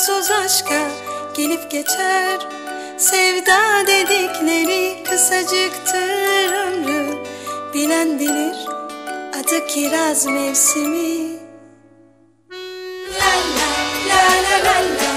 Sonsuz aşka gelip geçer. Sevda dedikleri kısacıktır ömrü. Bilen bilir, adı kiraz mevsimi. La la la la la.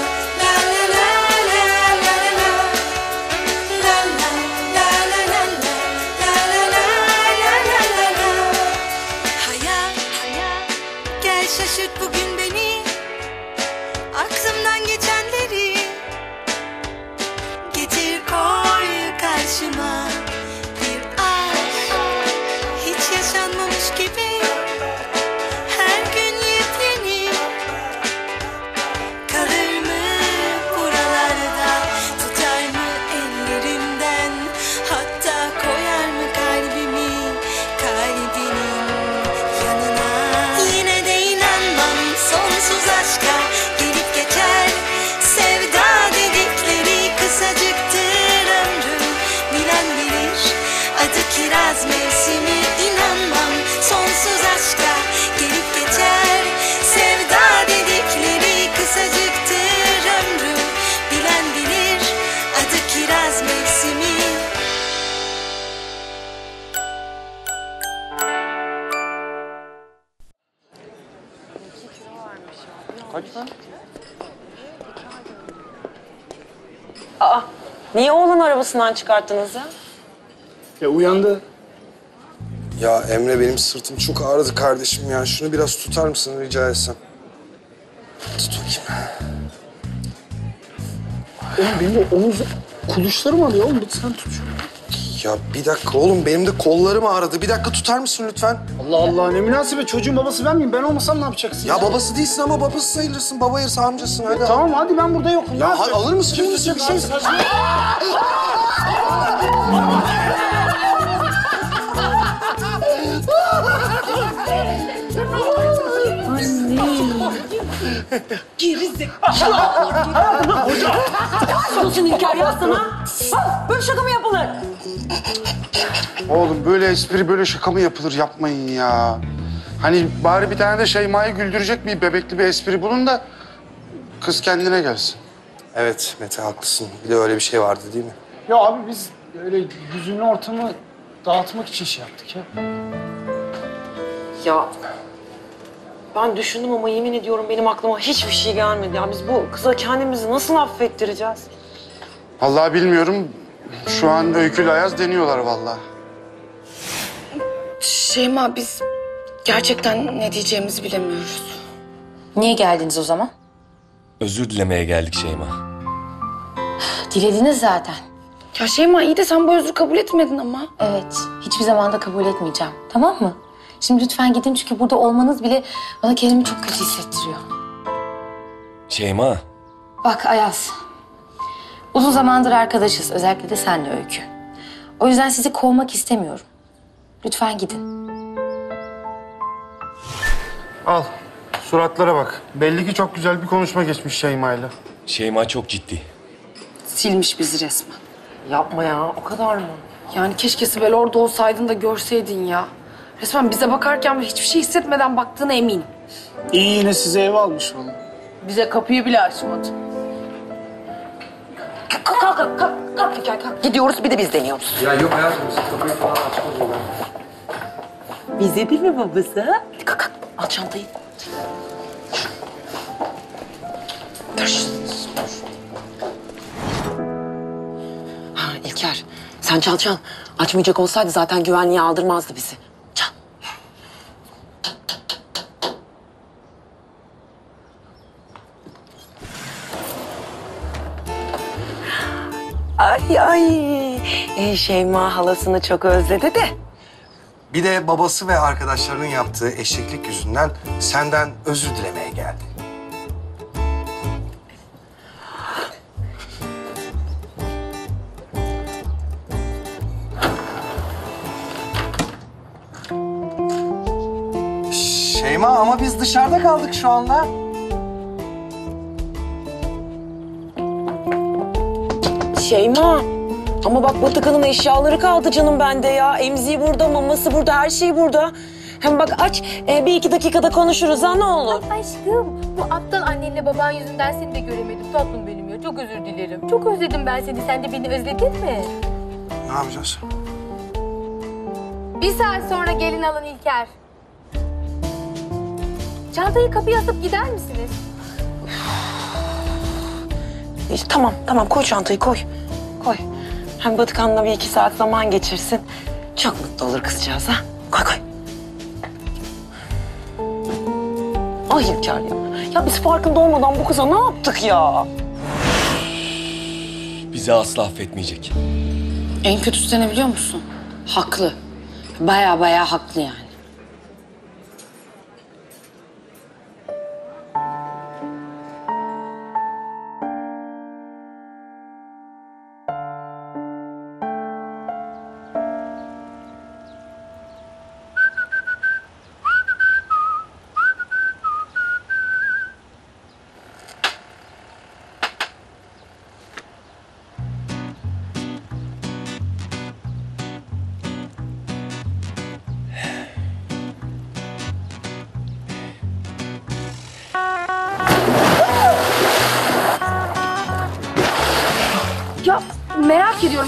Aa, niye oğlan arabasından çıkarttınız ya? Ya uyandı. Ya Emre, benim sırtım çok ağrıdı kardeşim ya. Şunu biraz tutar mısın rica etsem? Tut bakayım. Oğlum benim de omuz kuluşlarım alıyor oğlum. Sen tut şunu. Ya bir dakika oğlum, benim de kollarım ağrıdı. Bir dakika tutar mısın lütfen? Allah Allah, ne münasebet. Çocuğun babası ben miyim? Ben olmasam ne yapacaksın? Ya babası değilsin ama babası sayılırsın. Baba yarısı amcasın. Hadi. Tamam hadi, ben burada yokum. Ya alır mısın? Kim düşecek? Bir şey... Gerizek. Hocam. Nasılsın İlker ya sana? Böyle şaka mı yapılır? Oğlum böyle espri, böyle şaka mı yapılır? Yapmayın ya. Hani bari bir tane de Şeyma'yı güldürecek bir bebekli bir espri bulun da kız kendine gelsin. Evet Mete, haklısın. Bir de öyle bir şey vardı değil mi? Ya abi biz öyle hüzünlü ortamı dağıtmak için şey yaptık ya. Ya... Ben düşündüm ama yemin ediyorum benim aklıma hiçbir şey gelmedi. Ya biz bu kıza kendimizi nasıl affettireceğiz? Vallahi bilmiyorum. Şu an Öykü'yle Ayaz deniyorlar vallahi. Şeyma, biz gerçekten ne diyeceğimizi bilemiyoruz. Niye geldiniz o zaman? Özür dilemeye geldik Şeyma. Dilediniz zaten. Ya Şeyma, iyi de sen bu özrü kabul etmedin ama. Evet, hiçbir zaman da kabul etmeyeceğim. Tamam mı? Şimdi lütfen gidin çünkü burada olmanız bile bana kendimi çok kötü hissettiriyor. Şeyma. Bak Ayaz, uzun zamandır arkadaşız. Özellikle de senle Öykü. O yüzden sizi kovmak istemiyorum. Lütfen gidin. Al, suratlara bak. Belli ki çok güzel bir konuşma geçmiş Şeyma'yla. Şeyma çok ciddi. Silmiş bizi resmen. Yapma ya, o kadar mı? Yani keşke Sibel orada olsaydın da görseydin ya. Resmen bize bakarken hiçbir şey hissetmeden baktığına eminim. İyi, yine size ev almış onu. Bize kapıyı bile açmadı. Kalk. Gidiyoruz, bir de biz deniyoruz. Ya yok hayatım, kapıyı falan açmadım ben. Bize değil mi babası? Kalk. Al çantayı. Ha İlker, sen çal. Açmayacak olsaydı zaten güvenliğe aldırmazdı bizi. Ay. Şeyma halasını çok özledi de. Bir de babası ve arkadaşlarının yaptığı eşeklik yüzünden senden özür dilemeye geldi. Şeyma ama biz dışarıda kaldık şu anda. Şeyma, ama bak Batıkan'ın eşyaları kaldı canım bende ya. Emziği burada, maması burada, her şey burada. Hem bak aç, bir iki dakikada konuşuruz ha, ne olur. Ay aşkım, bu aptal annenle baban yüzünden seni de göremedim tatlım benim ya. Çok özür dilerim. Çok özledim ben seni. Sen de beni özledin mi? Ne yapacağız? 1 saat sonra gelin alın İlker. Çantayı kapıya asıp gider misiniz? Tamam, koy çantayı, koy. Hem Batıkan'la bir 2 saat zaman geçirsin. Çok mutlu olur kızcağız ha. Koy. Ay İlker ya. Ya biz farkında olmadan bu kıza ne yaptık ya? Bizi asla affetmeyecek. En kötüsü de ne biliyor musun? Haklı. Baya haklı yani.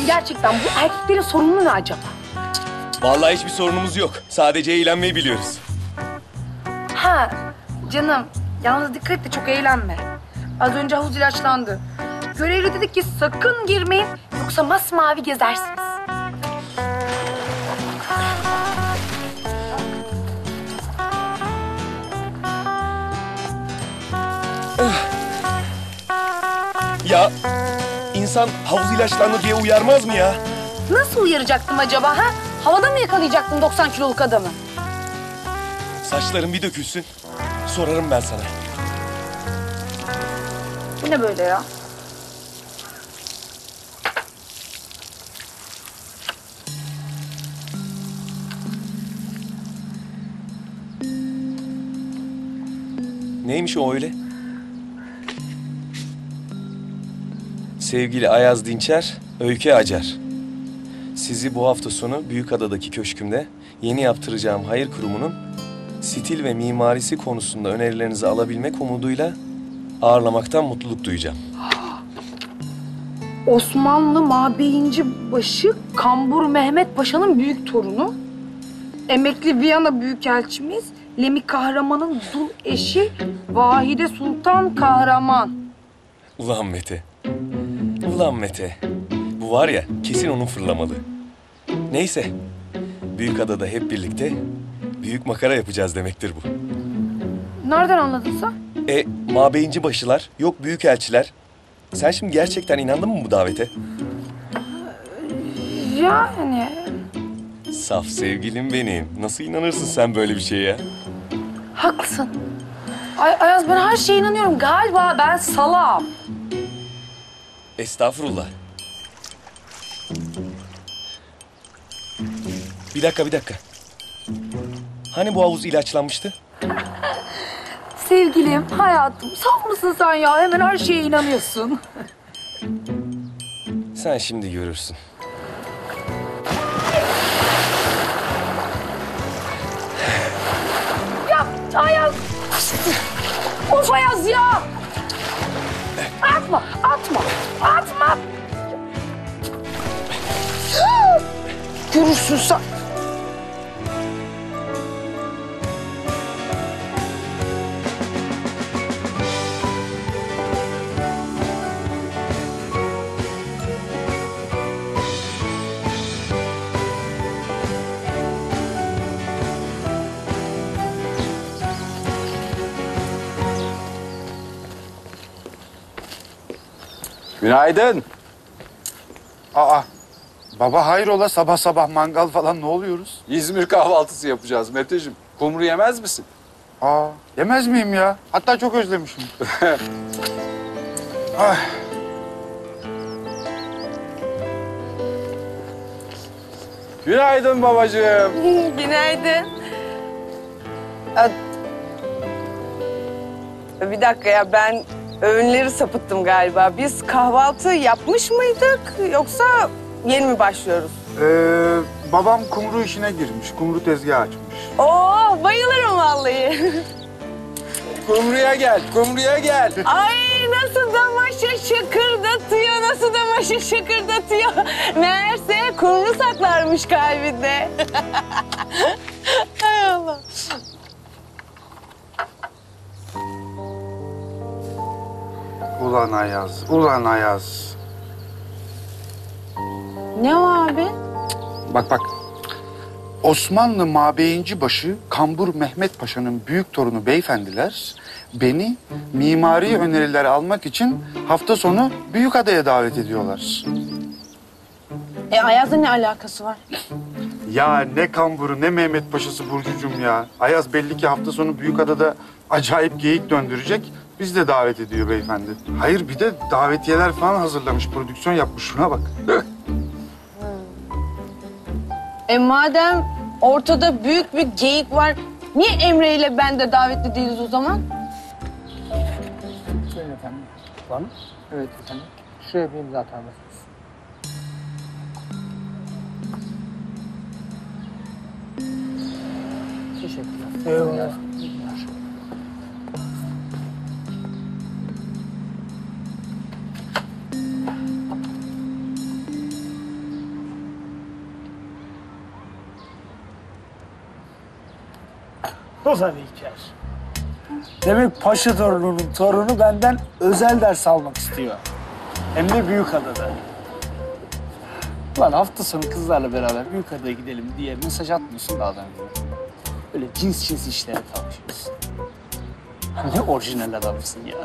Gerçekten bu erkeklerin sorunu ne acaba? Vallahi hiçbir sorunumuz yok. Sadece eğlenmeyi biliyoruz. Ha canım, yalnız dikkat et de çok eğlenme. Az önce havuz ilaçlandı. Görevli dedi ki sakın girmeyin, yoksa masmavi gezersiniz. Ya... İnsan havuz ilaçlandı diye uyarmaz mı ya? Nasıl uyaracaktım acaba ha? Havada mı yakalayacaktım 90 kiloluk adamı? Saçların bir dökülsün. Sorarım ben sana. Bu ne böyle ya? Neymiş o öyle? Sevgili Ayaz Dinçer, Öykü Acar. Sizi bu hafta sonu Büyükada'daki köşkümde yeni yaptıracağım hayır kurumunun stil ve mimarisi konusunda önerilerinizi alabilmek umuduyla ağırlamaktan mutluluk duyacağım. Osmanlı Mabeyinci Başı Kambur Mehmet Paşa'nın büyük torunu, emekli Viyana Büyükelçimiz Lemi Kahraman'ın dul eşi Vahide Sultan Kahraman. Ulan Mete. Ulan Mete, bu var ya kesin onun fırlamalı. Neyse, Büyükada'da hep birlikte büyük makara yapacağız demektir bu. Nereden anladın sen? Mabeyinci başılar, yok büyükelçiler. Sen şimdi gerçekten inandın mı bu davete? Yani... Saf sevgilim benim. Nasıl inanırsın sen böyle bir şeye? Haklısın. Ayaz, ben her şeye inanıyorum. Galiba ben salam. Estağfurullah. Bir dakika. Hani bu havuz ilaçlanmıştı? Sevgilim, hayatım, saf mısın sen ya? Hemen her şeye inanıyorsun. Sen şimdi görürsün. Ya Ayaz! Of Ayaz ya! Atma! Görürsün sen. Günaydın. Aa, baba hayrola sabah sabah mangal falan ne oluyoruz? İzmir kahvaltısı yapacağız Meteciğim. Kumru yemez misin? Aa, yemez miyim ya? Hatta çok özlemişim. Ay. Günaydın babacığım. Günaydın. Bir dakika ya ben... Öğünleri sapıttım galiba. Biz kahvaltı yapmış mıydık yoksa yeni mi başlıyoruz? Babam kumru işine girmiş. Kumru tezgahı açmış. Oo, bayılırım vallahi. Kumruya gel, kumruya gel. Ay nasıl damaşı şakırdatıyor, nasıl damaşı şakırdatıyor. Meğerse kumru saklarmış kalbinde. Hay Allah. Ulan Ayaz, ulan Ayaz. Ne o abi? Bak bak. Osmanlı mabeyinci başı Kambur Mehmet Paşa'nın büyük torunu beyefendiler beni mimari öneriler almak için hafta sonu Büyükada'ya davet ediyorlar. Ayaz'la ne alakası var? Ya ne Kamburu ne Mehmet Paşa'sı Burcucuğum ya. Ayaz belli ki hafta sonu Büyükada'da acayip geyik döndürecek. Biz de davet ediyor beyefendi. Hayır bir de davetiyeler falan hazırlamış, prodüksiyon yapmış. Şuna bak. Madem ortada büyük bir geyik var, niye Emre ile ben de davetli değiliz o zaman? Şöyle efendim. Var mı? Evet efendim. Şuraya bir imza atar mısınız? Teşekkürler. Eyvallah. O da İlker. Demek Paşa torununun torunu benden özel ders almak istiyor. Hem de Büyükada'da. Ulan hafta sonu kızlarla beraber Büyükada'ya gidelim diye mesaj atmıyorsun da adam gibi. Böyle cins işlere kalkışıyorsun. Ne orijinal adamsın ya.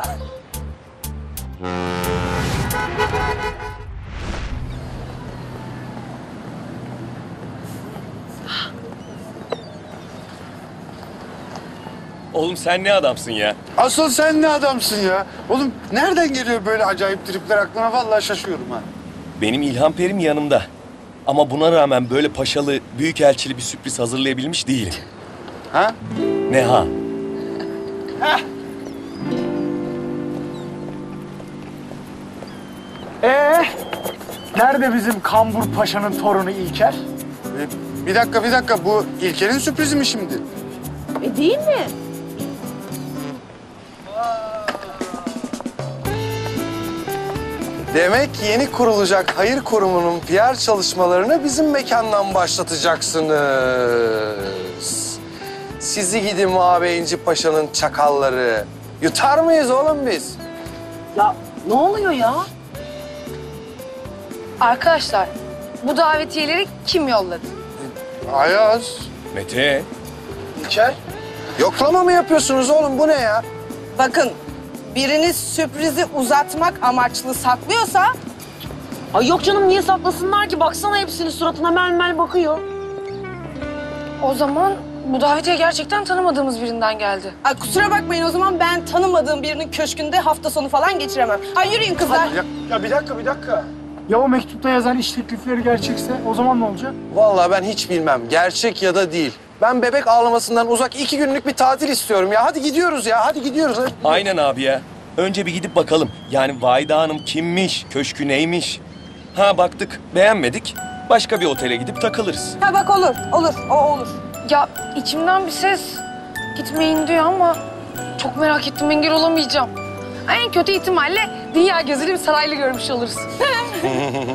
Oğlum sen ne adamsın ya? Asıl sen ne adamsın ya? Oğlum nereden geliyor böyle acayip tripler aklına? Vallahi şaşıyorum ha. Benim ilham perim yanımda. Ama buna rağmen böyle paşalı, büyükelçili bir sürpriz hazırlayabilmiş değilim. Ha? Ne ha? Hah! Nerede bizim Kambur Paşa'nın torunu İlker? Bir dakika. Bu İlker'in sürprizi mi şimdi? Değil mi? Demek yeni kurulacak hayır kurumunun PR çalışmalarını bizim mekandan başlatacaksınız. Sizi gidi Mabeyinci Paşa'nın çakalları. Yutar mıyız oğlum biz? Ya ne oluyor ya? Arkadaşlar bu davetiyeleri kim yolladı? Ayaz. Mete. İlker. Yoklama mı yapıyorsunuz oğlum? Bu ne ya? Bakın. Biriniz sürprizi uzatmak amaçlı saklıyorsa... Ay yok canım niye saklasınlar ki? Baksana hepsinin suratına mel bakıyor. O zaman bu davetiye gerçekten tanımadığımız birinden geldi. Ay kusura bakmayın o zaman ben tanımadığım birinin köşkünde hafta sonu falan geçiremem. Ay yürüyün kızlar. Ya bir dakika. Ya o mektupta yazan iş teklifleri gerçekse o zaman ne olacak? Vallahi ben hiç bilmem. Gerçek ya da değil. Ben bebek ağlamasından uzak 2 günlük bir tatil istiyorum ya. Hadi gidiyoruz. Aynen abi ya. Önce bir gidip bakalım. Yani Vahide Hanım kimmiş, köşkü neymiş? Ha baktık, beğenmedik. Başka bir otele gidip takılırız. Ha bak olur. Ya içimden bir ses gitmeyin diyor ama çok merak ettim, engel olamayacağım. En kötü ihtimalle dünya gözüyle bir saraylı görmüş oluruz.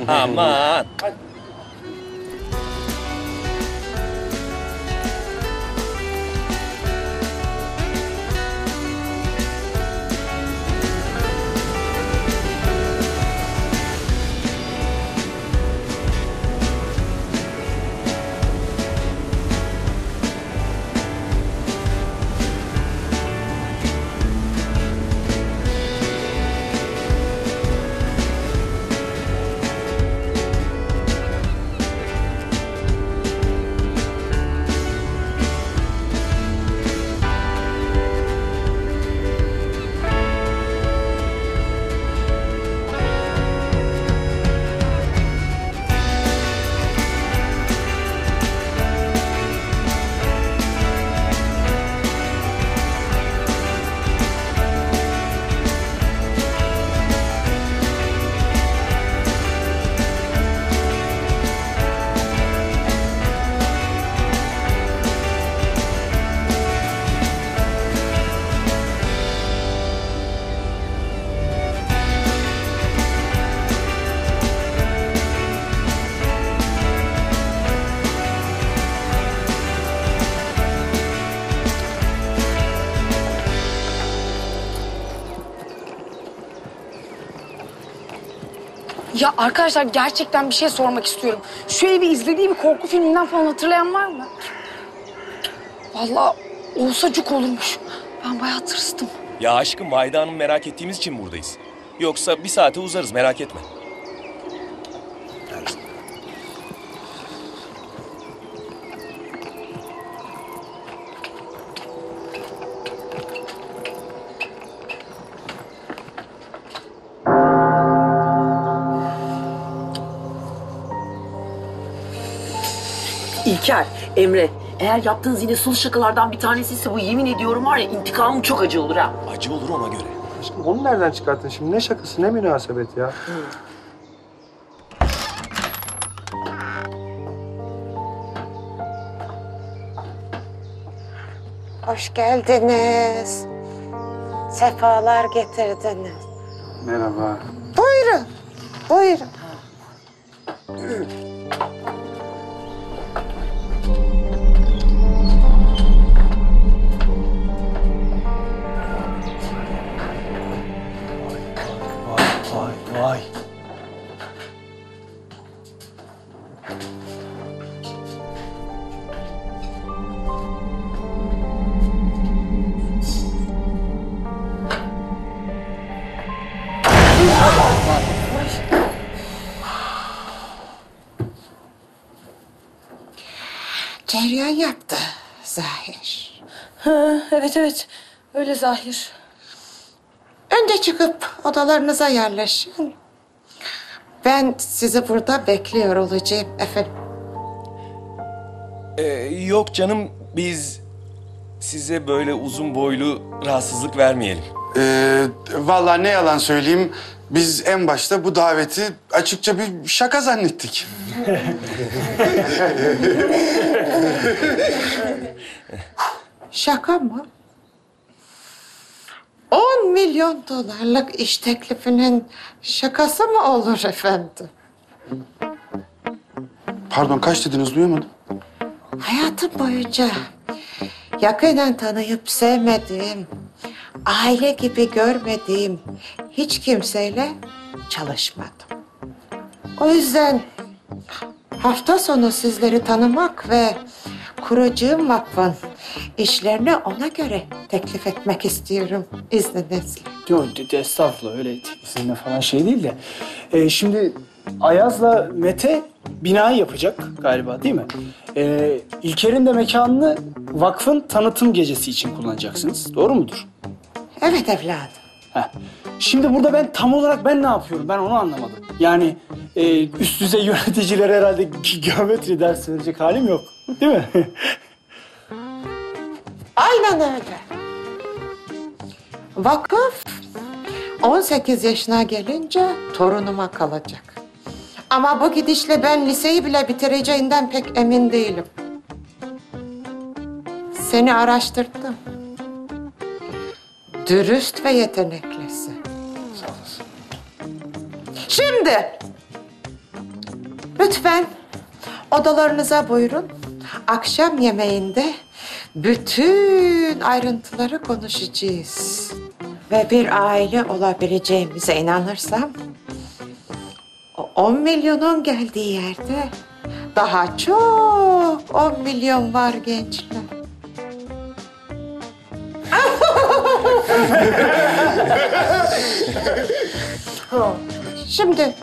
Aman. Hadi. Ya arkadaşlar gerçekten bir şey sormak istiyorum. Şu evi izlediği bir korku filminden falan hatırlayan var mı? Vallahi olsa cuk olurmuş. Ben bayağı tırstım. Ya aşkım, Vahide Hanım merak ettiğimiz için buradayız. Yoksa bir saate uzarız, merak etme. İlker, Emre, eğer yaptığınız yine sol şakalardan bir tanesiyse bu, yemin ediyorum var ya, intikamım çok acı olur ha. Acı olur ona göre. Aşkım onu nereden çıkarttın şimdi? Ne şakası, ne münasebet ya? Hoş geldiniz. Sefalar getirdiniz. Merhaba. Buyurun, buyurun. Ceryan yaptı zahir. Ha, evet evet, öyle zahir. Önce çıkıp odalarınıza yerleşin. Ben sizi burada bekliyor olacağım efendim. Yok canım, biz size böyle uzun boylu rahatsızlık vermeyelim. Vallahi ne yalan söyleyeyim, biz en başta bu daveti açıkça bir şaka zannettik. Şaka mı? 10 milyon dolarlık iş teklifinin şakası mı olur efendim? Pardon, kaç dediniz, duyamadım. Hayatım boyunca yakından tanıyıp sevmediğim, aile gibi görmediğim hiç kimseyle çalışmadım. O yüzden hafta sonu sizleri tanımak ve kurucum vakfın işlerini ona göre teklif etmek istiyorum izninizle. Yok, estağfurullah, öyle izinle falan şey değil de. Şimdi Ayaz'la Mete binayı yapacak galiba, değil mi? İlker'in de mekanını vakfın tanıtım gecesi için kullanacaksınız. Doğru mudur? Evet evladım. Heh. Şimdi burada ben tam olarak ne yapıyorum? Ben onu anlamadım. Yani üst düzey yöneticiler herhalde geometri dersi verecek halim yok. Değil mi? Aynen öyle. Vakıf 18 yaşına gelince torunuma kalacak. Ama bu gidişle ben liseyi bile bitireceğinden pek emin değilim. Seni araştırdım. Dürüst ve yeteneklisi. Sağ olasın. Şimdi lütfen odalarınıza buyurun. Akşam yemeğinde bütün ayrıntıları konuşacağız. Ve bir aile olabileceğimize inanırsam, o 10 milyonun geldiği yerde daha çok 10 milyon var gençler. Şimdi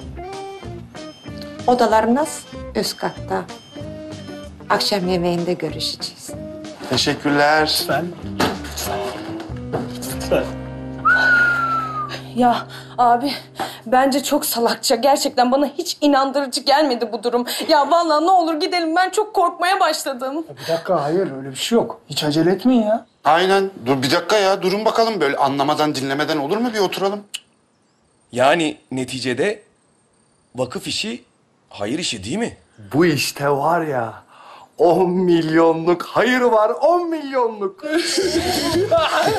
odalarınız üst katta. Akşam yemeğinde görüşeceğiz. Teşekkürler. Lütfen. Lütfen. Ya abi, bence çok salakça. Gerçekten bana hiç inandırıcı gelmedi bu durum. Ya vallahi ne olur gidelim, ben çok korkmaya başladım. Bir dakika, hayır öyle bir şey yok. Hiç acele etmeyin ya. Aynen. Dur bir dakika ya, durun bakalım, böyle anlamadan dinlemeden olur mu, bir oturalım. Yani neticede vakıf işi hayır işi değil mi? Bu işte var ya, 10 milyonluk hayır var, 10 milyonluk. Ay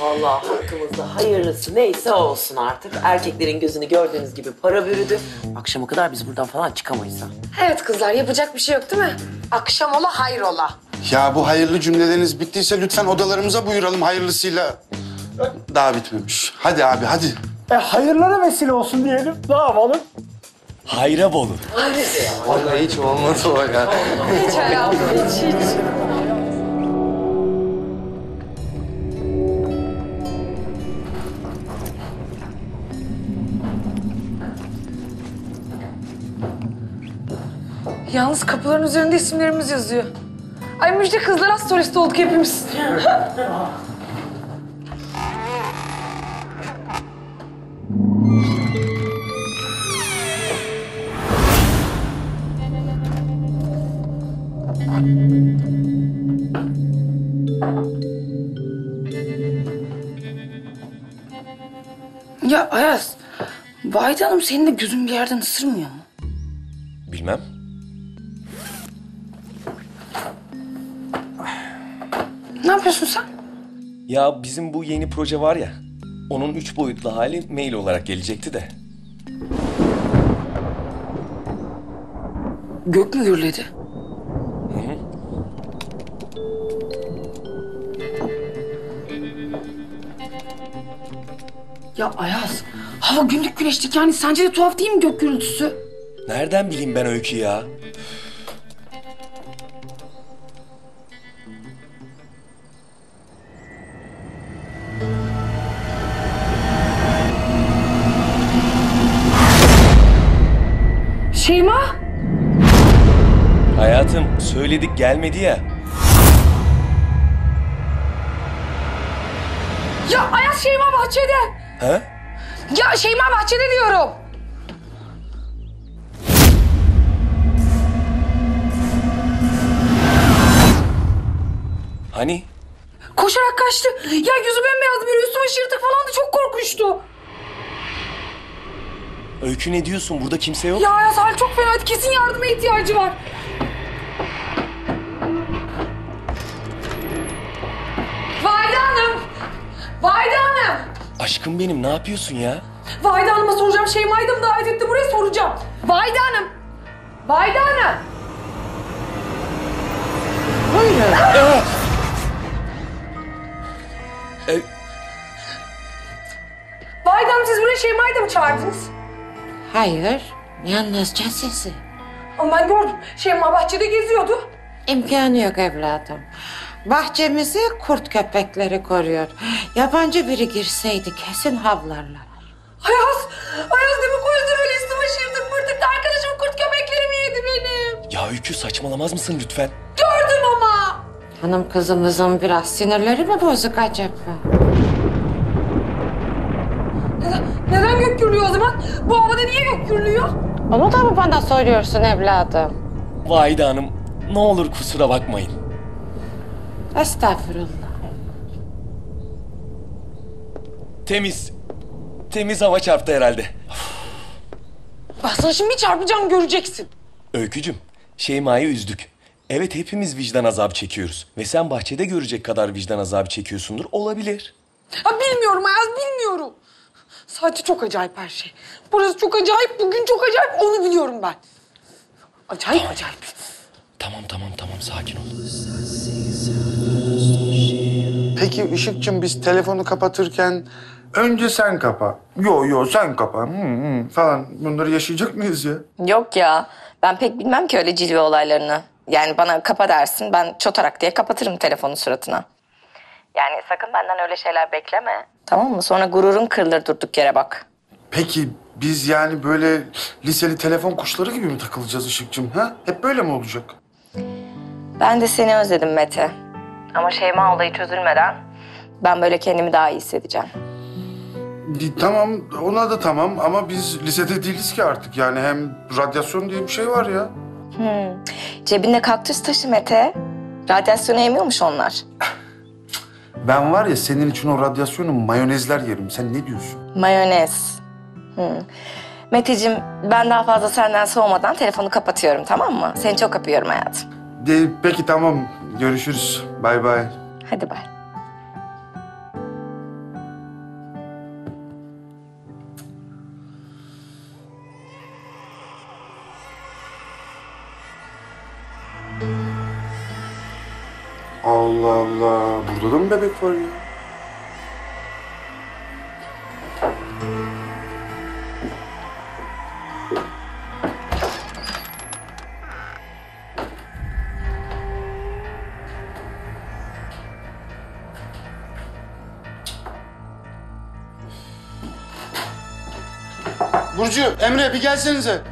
vallahi hakkımızda hayırlısı neyse olsun artık. Erkeklerin gözünü gördüğünüz gibi para bürüdü. Akşama kadar biz buradan falan çıkamayız ha. Evet kızlar, yapacak bir şey yok değil mi? Akşam ola hayır ola. Ya bu hayırlı cümleleriniz bittiyse lütfen odalarımıza buyuralım hayırlısıyla. Daha bitmemiş. Hadi abi, hadi. Hayırlara vesile olsun diyelim. Ne yapalım? Hayra bolu. Vallahi hiç olmadı o ya. Hiç hayatım, hiç. Yalnız kapıların üzerinde isimlerimiz yazıyor. Ay müjde kızlar, az solist olduk hepimiz. Ya Ayaz, Vahide Hanım senin de gözün bir yerden ısırmıyor mu? Bilmem. Ne yapıyorsun sen? Ya bizim bu yeni proje var ya, onun 3 boyutlu hali mail olarak gelecekti de. Gök mü gürledi? Hı hı. Ya Ayaz, hava günlük güneşlik, yani sence de tuhaf değil mi gök gürültüsü? Nereden bileyim ben Öykü ya? Şeyma? Hayatım, söyledik gelmedi ya. Ya Ayaz, Şeyma bahçede. Ha? Ya Şeyma bahçede diyorum. Hani? Koşarak kaçtı. Ya yüzü bembeyazdı, böyle üstüme şırtık falandı, çok korkmuştu. Öykü ne diyorsun? Burada kimse yok. Ya Ayaz, hal çok fena. Kesin yardıma ihtiyacı var. Vahide Hanım! Vahide Hanım! Aşkım benim, ne yapıyorsun ya? Vahide Hanım'a soracağım. Şeyma'yı da mı davet etti buraya, soracağım. Vahide Hanım! Vahide Hanım! Hayır! Vahide Hanım, siz buraya Şeyma'yı da mı çağırdınız? Hayır, yalnızca sizi. Ama ben gördüm, Şeyma bahçede geziyordu. İmkanı yok evladım. Bahçemizi kurt köpekleri koruyor. Yabancı biri girseydi kesin havlarlar. Ayaz demek o yüzden öyle üstüme şırtık pırtık. Arkadaşım kurt köpekleri mi yedi benim? Ya Öykü, saçmalamaz mısın lütfen? Gördüm ama. Hanım kızımızın biraz sinirleri mi bozuk acaba? Neden gök gürlüyor o zaman? Bu havada niye gök gürlüyor? Onu da mı bana soruyorsun evladım? Vahide Hanım, ne olur kusura bakmayın. Estağfurullah. Temiz hava çarptı herhalde. Ben sana şimdi bir çarpacağım, göreceksin. Öykücüm, Şeyma'yı üzdük. Evet, hepimiz vicdan azabı çekiyoruz. Ve sen bahçede görecek kadar vicdan azabı çekiyorsundur, olabilir. Ha, bilmiyorum Ayaz, bilmiyorum. Sadece çok acayip her şey. Burası çok acayip, bugün çok acayip, onu biliyorum ben. Acayip, tamam. Acayip. Tamam, sakin ol. Peki Işık'cığım, biz telefonu kapatırken önce sen kapa. Yo, sen kapa falan, bunları yaşayacak mıyız ya? Yok ya, ben pek bilmem ki öyle cilve olaylarını. Yani bana kapa dersin, ben çotarak diye kapatırım telefonu suratına. Yani sakın benden öyle şeyler bekleme. Tamam mı? Sonra gururun kırılır durduk yere bak. Peki biz yani böyle liseli telefon kuşları gibi mi takılacağız Işık'cığım? Ha? Hep böyle mi olacak? Ben de seni özledim Mete. Ama Şeyma olayı çözülmeden ben böyle kendimi daha iyi hissedeceğim. Tamam, ona da tamam ama biz lisede değiliz ki artık. Yani hem radyasyon diye bir şey var ya. Cebinde kaktüs taşı Mete. Radyasyonu emiyormuş onlar. Ben var ya, senin için o radyasyonu mayonezler yerim. Sen ne diyorsun? Mayonez. Meteciğim, ben daha fazla senden soğumadan telefonu kapatıyorum, tamam mı? Seni çok öpüyorum hayatım. Peki tamam, görüşürüz. Bay bay. Hadi bay. Allah Allah, burada da mı bebek var ya? Burcu, Emre bir gelsenize.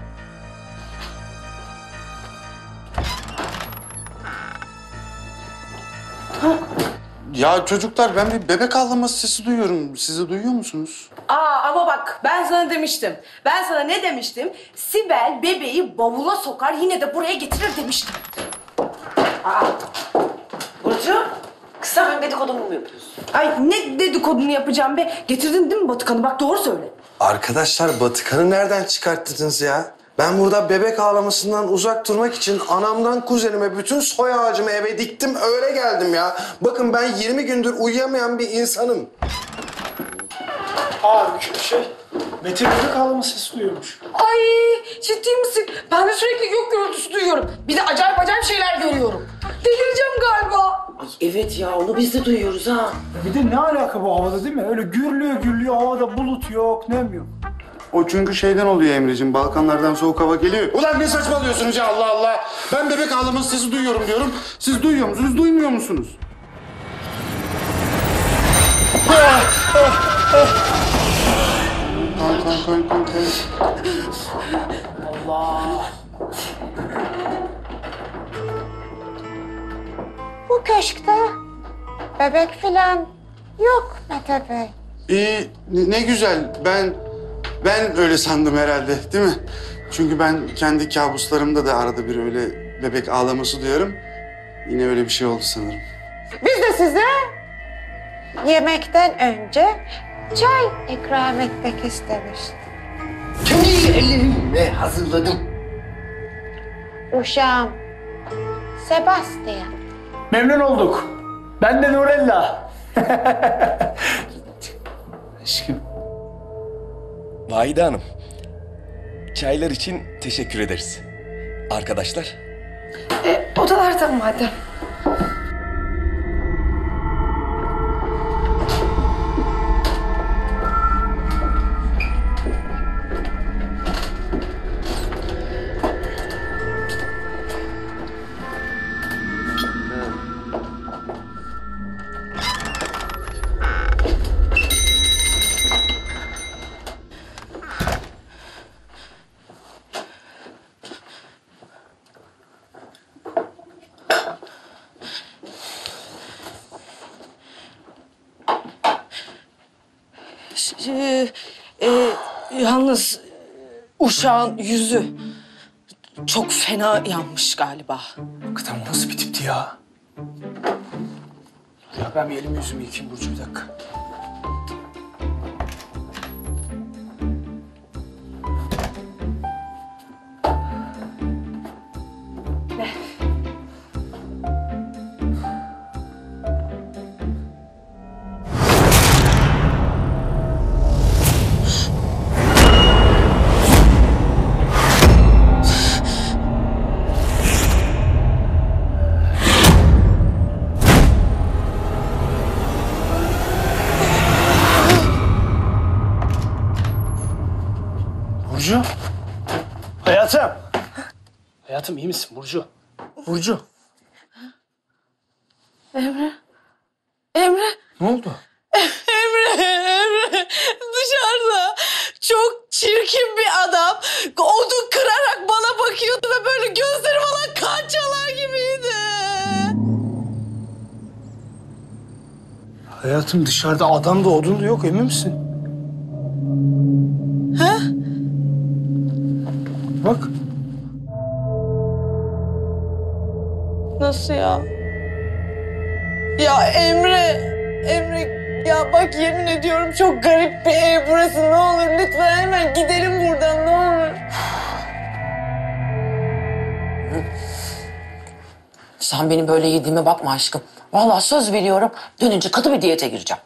Ya çocuklar, ben bir bebek ağlaması sesi duyuyorum. Sizi duyuyor musunuz? Ama bak, ben sana demiştim. Ben sana ne demiştim? Sibel bebeği bavula sokar, yine de buraya getirir demiştim. Burcu, kısa ben dedikodunu mu yapıyorsun? Ay ne dedikodunu yapacağım be? Getirdin değil mi Batıkan'ı? Bak doğru söyle. Arkadaşlar, Batıkan'ı nereden çıkarttınız ya? Ben burada bebek ağlamasından uzak durmak için anamdan kuzenime bütün soy ağacımı eve diktim, öyle geldim ya. Bakın ben 20 gündür uyuyamayan bir insanım. Mete bebek ağlama sesi duyuyormuş. Ay ciddi misin? Ben de sürekli gök gürültüsü duyuyorum. Bir de acayip acayip şeyler görüyorum. Delireceğim galiba. Ay evet ya, onu biz de duyuyoruz ha. Bir de ne alaka bu havada değil mi? Öyle gürlüyor gürlüyor, havada bulut yok, nem yok. O çünkü şeyden oluyor Emreciğim, Balkanlardan soğuk hava geliyor. Ulan ne saçmalıyorsunuz ya, Allah Allah. Ben bebek ağlaması sesi duyuyorum diyorum. Siz duyuyor musunuz, duymuyor musunuz? Allah. Bu köşkte bebek filan yok Mete Bey. İyi, ne güzel. Ben öyle sandım herhalde, değil mi? Çünkü ben kendi kabuslarımda da arada bir öyle bebek ağlaması duyarım. Yine öyle bir şey oldu sanırım. Biz de size yemekten önce çay ikram etmek istemiştim. Kendi ellerimle hazırladım. Uşağım Sebastian. Memnun olduk. Ben de Nurella. Aşkım. Vahide Hanım, çaylar için teşekkür ederiz. Arkadaşlar. Odalarda mı madem? Yalnız uşağın yüzü çok fena yanmış galiba. Kıtam nasıl bir tipti ya? Ya ben bir elimi yüzümü yıkayayım Burcu, bir dakika. Hayatım iyi misin Burcu? Burcu. Emre. Emre. Ne oldu? Emre. Dışarıda çok çirkin bir adam odun kırarak bana bakıyordu ve böyle gözleri falan kan çalar gibiydi. Hayatım dışarıda adam da odun da yok, emin misin? Ha? Bak. Nasıl ya? Ya Emre... Ya bak yemin ediyorum çok garip bir ev burası. Ne olur lütfen hemen gidelim buradan, ne olur. Sen benim böyle yediğime bakma aşkım. Vallahi söz veriyorum, dönünce katı bir diyete gireceğim.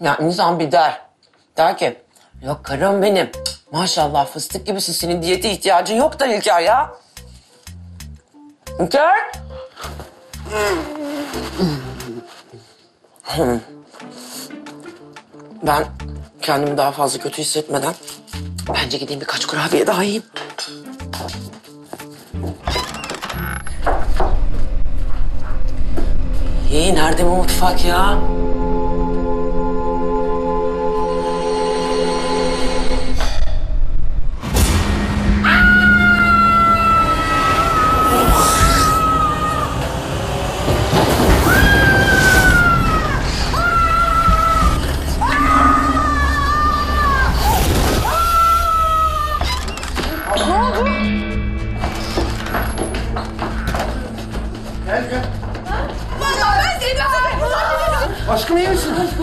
Ya insan bir der ki... Yok karım benim, maşallah fıstık gibisin, senin diyete ihtiyacın yok da İlker ya. İlker? Ben kendimi daha fazla kötü hissetmeden bence gideyim birkaç kurabiye daha yiyeyim. İyi, nerede bu mutfak ya?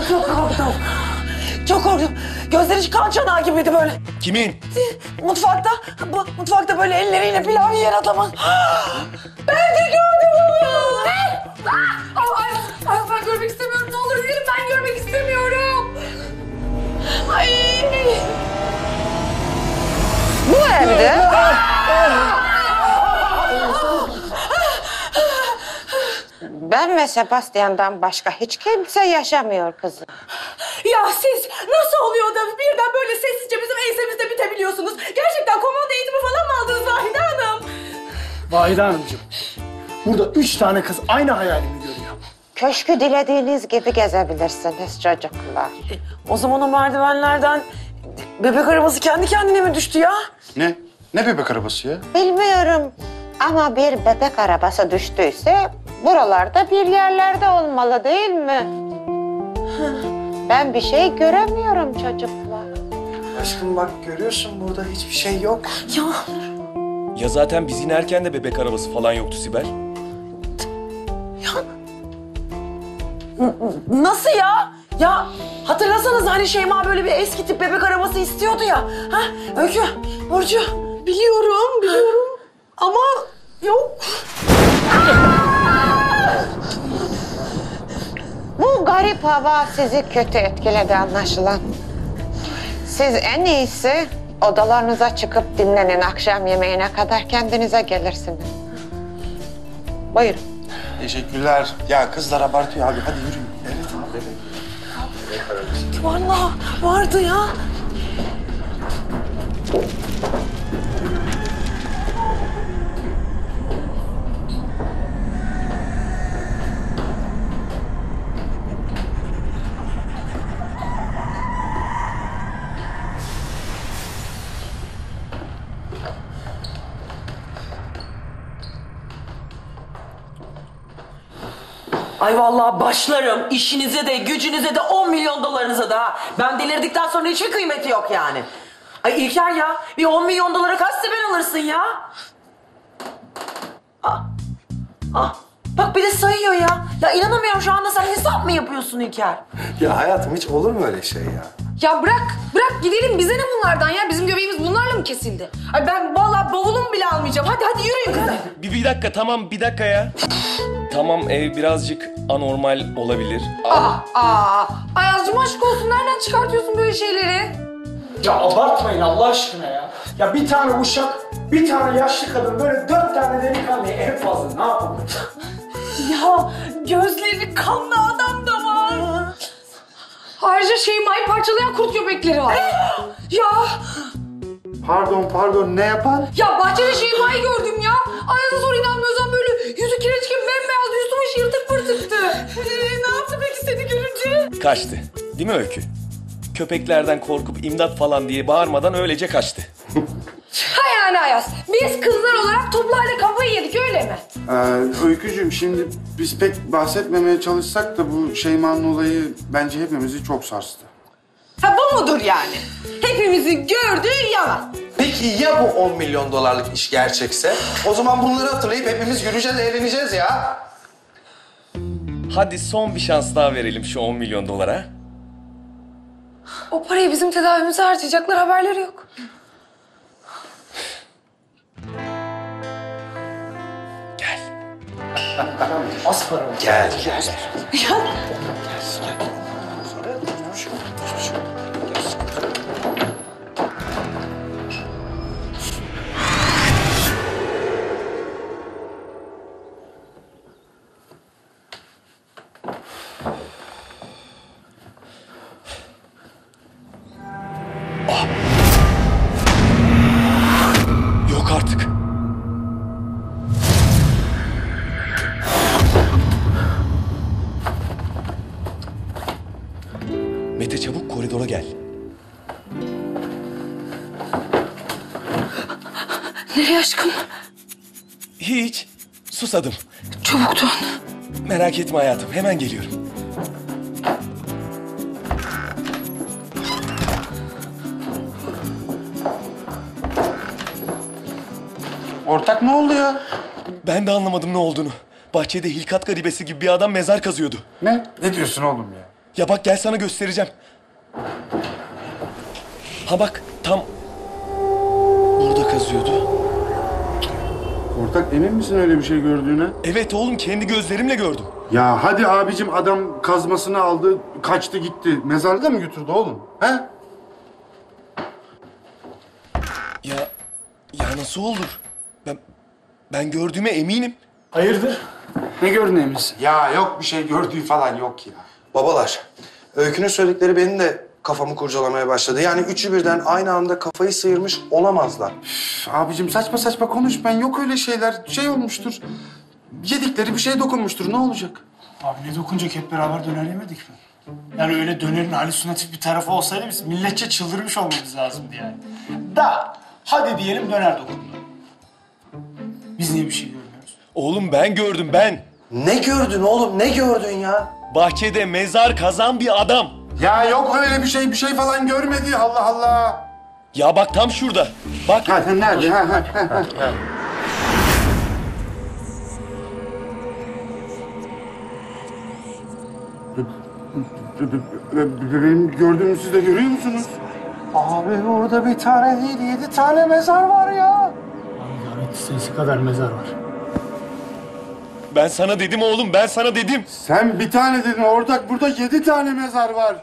Çok korktum. Çok korktum. Gözleri kan çanağı gibiydi böyle. Kimin? Mutfakta. Mutfakta böyle elleriyle pilav yiyen adamın. Ben de gördüm onu. Ne? Ay ben görmek istemiyorum. Ne olur diyelim, ben görmek istemiyorum. Ay. Bu evde. Ben ve Sebastian'dan başka hiç kimse yaşamıyor kızım. Ya siz nasıl oluyor da birden böyle sessizce bizim ensemizde bitebiliyorsunuz? Gerçekten komando eğitimi falan mı aldınız Vahide Hanım? Vahide Hanımcığım, burada 3 tane kız aynı hayalimi görüyor. Köşkü dilediğiniz gibi gezebilirsiniz çocuklar. O zaman o merdivenlerden bebek arabası kendi kendine mi düştü ya? Ne? Ne bebek arabası ya? Bilmiyorum ama bir bebek arabası düştüyse buralarda bir yerlerde olmalı değil mi? Ben bir şey göremiyorum çocuklar. Aşkım bak görüyorsun burada hiçbir şey yok. Ya. Ya zaten biz inerken de bebek arabası falan yoktu Sibel. Ya. Nasıl ya? Ya hatırlasanız hani Şeyma böyle bir eski tip bebek arabası istiyordu ya. Ha? Öykü, Burcu. Biliyorum. Ama yok. Bu garip hava sizi kötü etkiledi anlaşılan. Siz en iyisi odalarınıza çıkıp dinlenin. Akşam yemeğine kadar kendinize gelirsiniz. Buyurun. Teşekkürler. Ya kızlar abartıyor abi. Hadi yürüyün. Evet abi. Evet. Vallahi vardı ya. Ay vallahi başlarım. İşinize de, gücünüze de, 10 milyon dolarınıza da. Ben delirdikten sonra hiçbir kıymeti yok yani. Ay İlker ya, bir 10 milyon dolara kaç Sibel alırsın ya? Bak bir de sayıyor ya. Ya inanamıyorum şu anda, sen hesap mı yapıyorsun İlker? Ya hayatım hiç olur mu öyle şey ya? Ya bırak gidelim, bize ne bunlardan ya? Bizim göbeğimiz bunlarla mı kesildi? Ay ben vallahi bavulumu bile almayacağım. Hadi yürüyün kızlar. Bir dakika tamam, bir dakika ya. Tamam ev birazcık anormal olabilir. Ayaz'cığım aşk olsun, nereden çıkartıyorsun böyle şeyleri? Ya abartmayın Allah aşkına ya. Ya bir tane uşak, bir tane yaşlı kadın, böyle 4 tane delikanlı en fazla ne yapalım? Ya gözleri kanlı adam da var. Ayrıca Şeyma'yı parçalayan kurt göbekleri var. Ya. Pardon ne yapar? Ya bahçede Şeyma'yı gördüm ya. Ayaz'a zor inanmıyorsam böyle yüzü kireç gibi bembeyazdı, üstüme şırtık pırtıktı. Ne yaptı peki seni görünce? Kaçtı. Değil mi Öykü? Köpeklerden korkup imdat falan diye bağırmadan öylece kaçtı. Ha yani Ayaz, biz kızlar olarak toplarla kafayı yedik öyle mi? Öykücüğüm şimdi biz pek bahsetmemeye çalışsak da bu Şeyma'nın olayı bence hepimizi çok sarstı. Ha bu mudur yani? Hepimizi gördüğün yalan. Peki ya bu 10 milyon dolarlık iş gerçekse? O zaman bunları hatırlayıp hepimiz güleceğiz, eğleneceğiz ya. Hadi son bir şans daha verelim şu 10 milyon dolara. O parayı bizim tedavimize harcayacaklar, haberleri yok. Gel. Az paramı. Gel. Gel. Susadım. Çabuk dön. Merak etme hayatım, hemen geliyorum. Ortak ne oldu ya? Ben de anlamadım ne olduğunu. Bahçede hilkat garibesi gibi bir adam mezar kazıyordu. Ne? Ne diyorsun oğlum ya? Ya bak gel sana göstereceğim. Ha bak tam burada kazıyordu. Ortak emin misin öyle bir şey gördüğüne? Evet oğlum kendi gözlerimle gördüm. Ya hadi abicim adam kazmasını aldı, kaçtı gitti. Mezarda mı götürdü oğlum? He? Ya nasıl olur? Ben gördüğüme eminim. Hayırdır? Ne gördüğüne eminsin? Ya yok bir şey gördüğü falan yok ya. Babalar, Öykü'nün söyledikleri benim de kafamı kurcalamaya başladı. Yani üçü birden aynı anda kafayı sıyırmış olamazlar. Üf, abicim saçma saçma konuşmayın. Yok öyle şeyler. Şey olmuştur. Yedikleri bir şeye dokunmuştur. Ne olacak? Abi ne dokunacak? Hep beraber döner yemedik mi? Yani öyle dönerin halüsinatif bir tarafı olsaydı biz milletçe çıldırmış olmamız lazımdı yani. Da hadi diyelim döner dokundu. Biz niye bir şey görmüyoruz? Oğlum ben gördüm ben. Ne gördün oğlum? Ne gördün ya? Bahçede mezar kazan bir adam. Ya yok öyle bir şey falan görmedi. Allah Allah. Ya bak tam şurada. Bak. Ha sen nerede? Ha. Benim gördüğümü siz de görüyor musunuz? Abi orada bir tane değil, 7 tane mezar var ya. Abi sesi kadar mezar var. Ben sana dedim oğlum, ben sana dedim. Sen bir tane dedin ortak, burada 7 tane mezar var.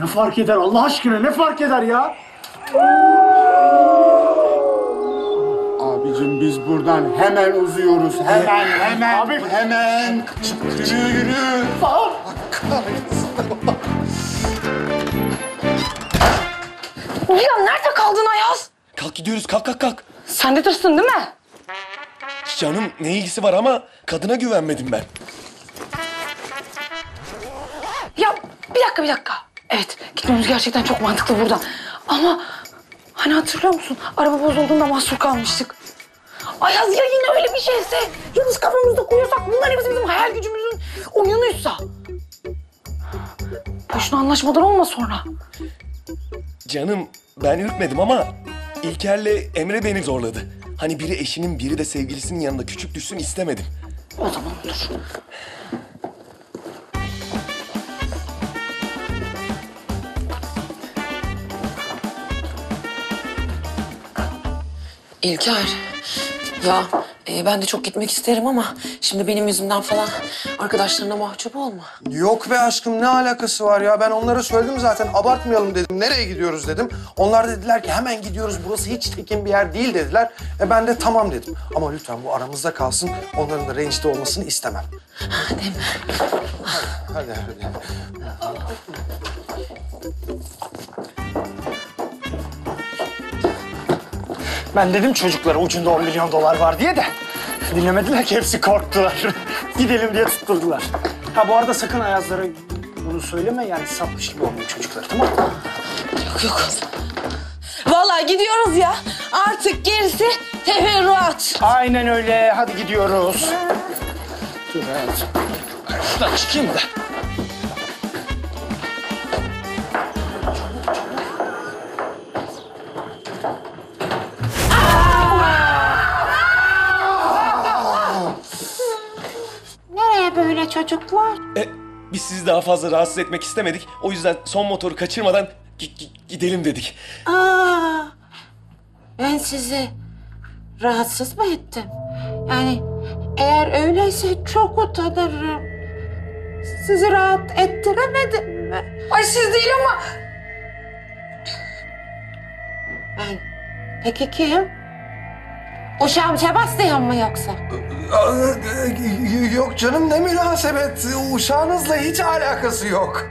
Ne fark eder Allah aşkına, ne fark eder ya? Abicim biz buradan hemen uzuyoruz, hemen. Abi hemen. Yürü. Allah kahretsin. Ya nerede kaldın Ayaz? Kalk gidiyoruz, kalk. Sen de dursun değil mi? Canım ne ilgisi var ama kadına güvenmedim ben. Ya bir dakika. Evet gitmemiz gerçekten çok mantıklı buradan. Ama hani hatırlıyor musun? Araba bozulduğunda mahsur kalmıştık. Ayaz ya yine öyle bir şeyse? Yalnız kafamızda koyuyorsak bunlar hepsi bizim hayal gücümüzün oyunuysa. Boşuna anlaşmadan olma sonra. Canım ben ürkmedim ama İlker'le Emre beni zorladı. Hani biri eşinin, biri de sevgilisinin yanında küçük düşsün istemedim. O zaman olur. İlker, ya ben de çok gitmek isterim ama şimdi benim yüzümden falan arkadaşlarına mahcup olma. Yok be aşkım ne alakası var ya? Ben onlara söyledim zaten abartmayalım dedim. Nereye gidiyoruz dedim. Onlar dediler ki hemen gidiyoruz. Burası hiç tekin bir yer değil dediler. Ben de tamam dedim. Ama lütfen bu aramızda kalsın. Onların da rencide olmasını istemem. Değil mi? Hadi. Ben dedim çocuklara ucunda $10 milyon var diye de dinlemediler ki hepsi korktular. Gidelim diye tutturdular. Ha bu arada sakın Ayazlara bunu söyleme yani sapmış gibi olmuyor çocuklar tamam mı? Yok. Vallahi gidiyoruz ya. Artık gerisi teferruat. Aynen öyle. Hadi gidiyoruz. Dur hayatım. Şuradan çıkayım da. Çocuklar. Biz sizi daha fazla rahatsız etmek istemedik. O yüzden son motoru kaçırmadan gidelim dedik. Ben sizi rahatsız mı ettim? Yani eğer öyleyse çok utanırım. Sizi rahat ettiremedim mi? Ay siz değil ama. Ben peki kim? Uşağım Sebastian mı yoksa? Yok canım ne münasebet. Uşağınızla hiç alakası yok.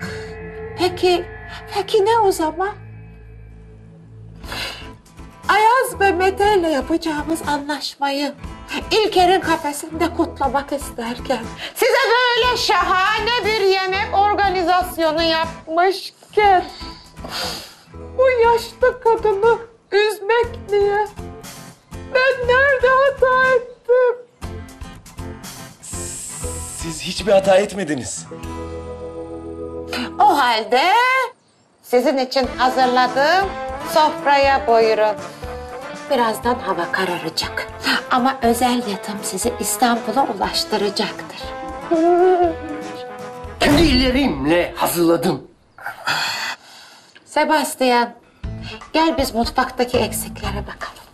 Peki ne o zaman? Ayaz ve Mete ile yapacağımız anlaşmayı İlker'in kafesinde kutlamak isterken size böyle şahane bir yemek organizasyonu yapmışken bu yaşlı kadını üzmek niye? Ben nerede hata ettim? Siz hiçbir hata etmediniz. O halde sizin için hazırladığım sofraya buyurun. Birazdan hava kararacak. Ama özel yatım sizi İstanbul'a ulaştıracaktır. Kendi ellerimle hazırladım. Sebastian, gel biz mutfaktaki eksiklere bakalım.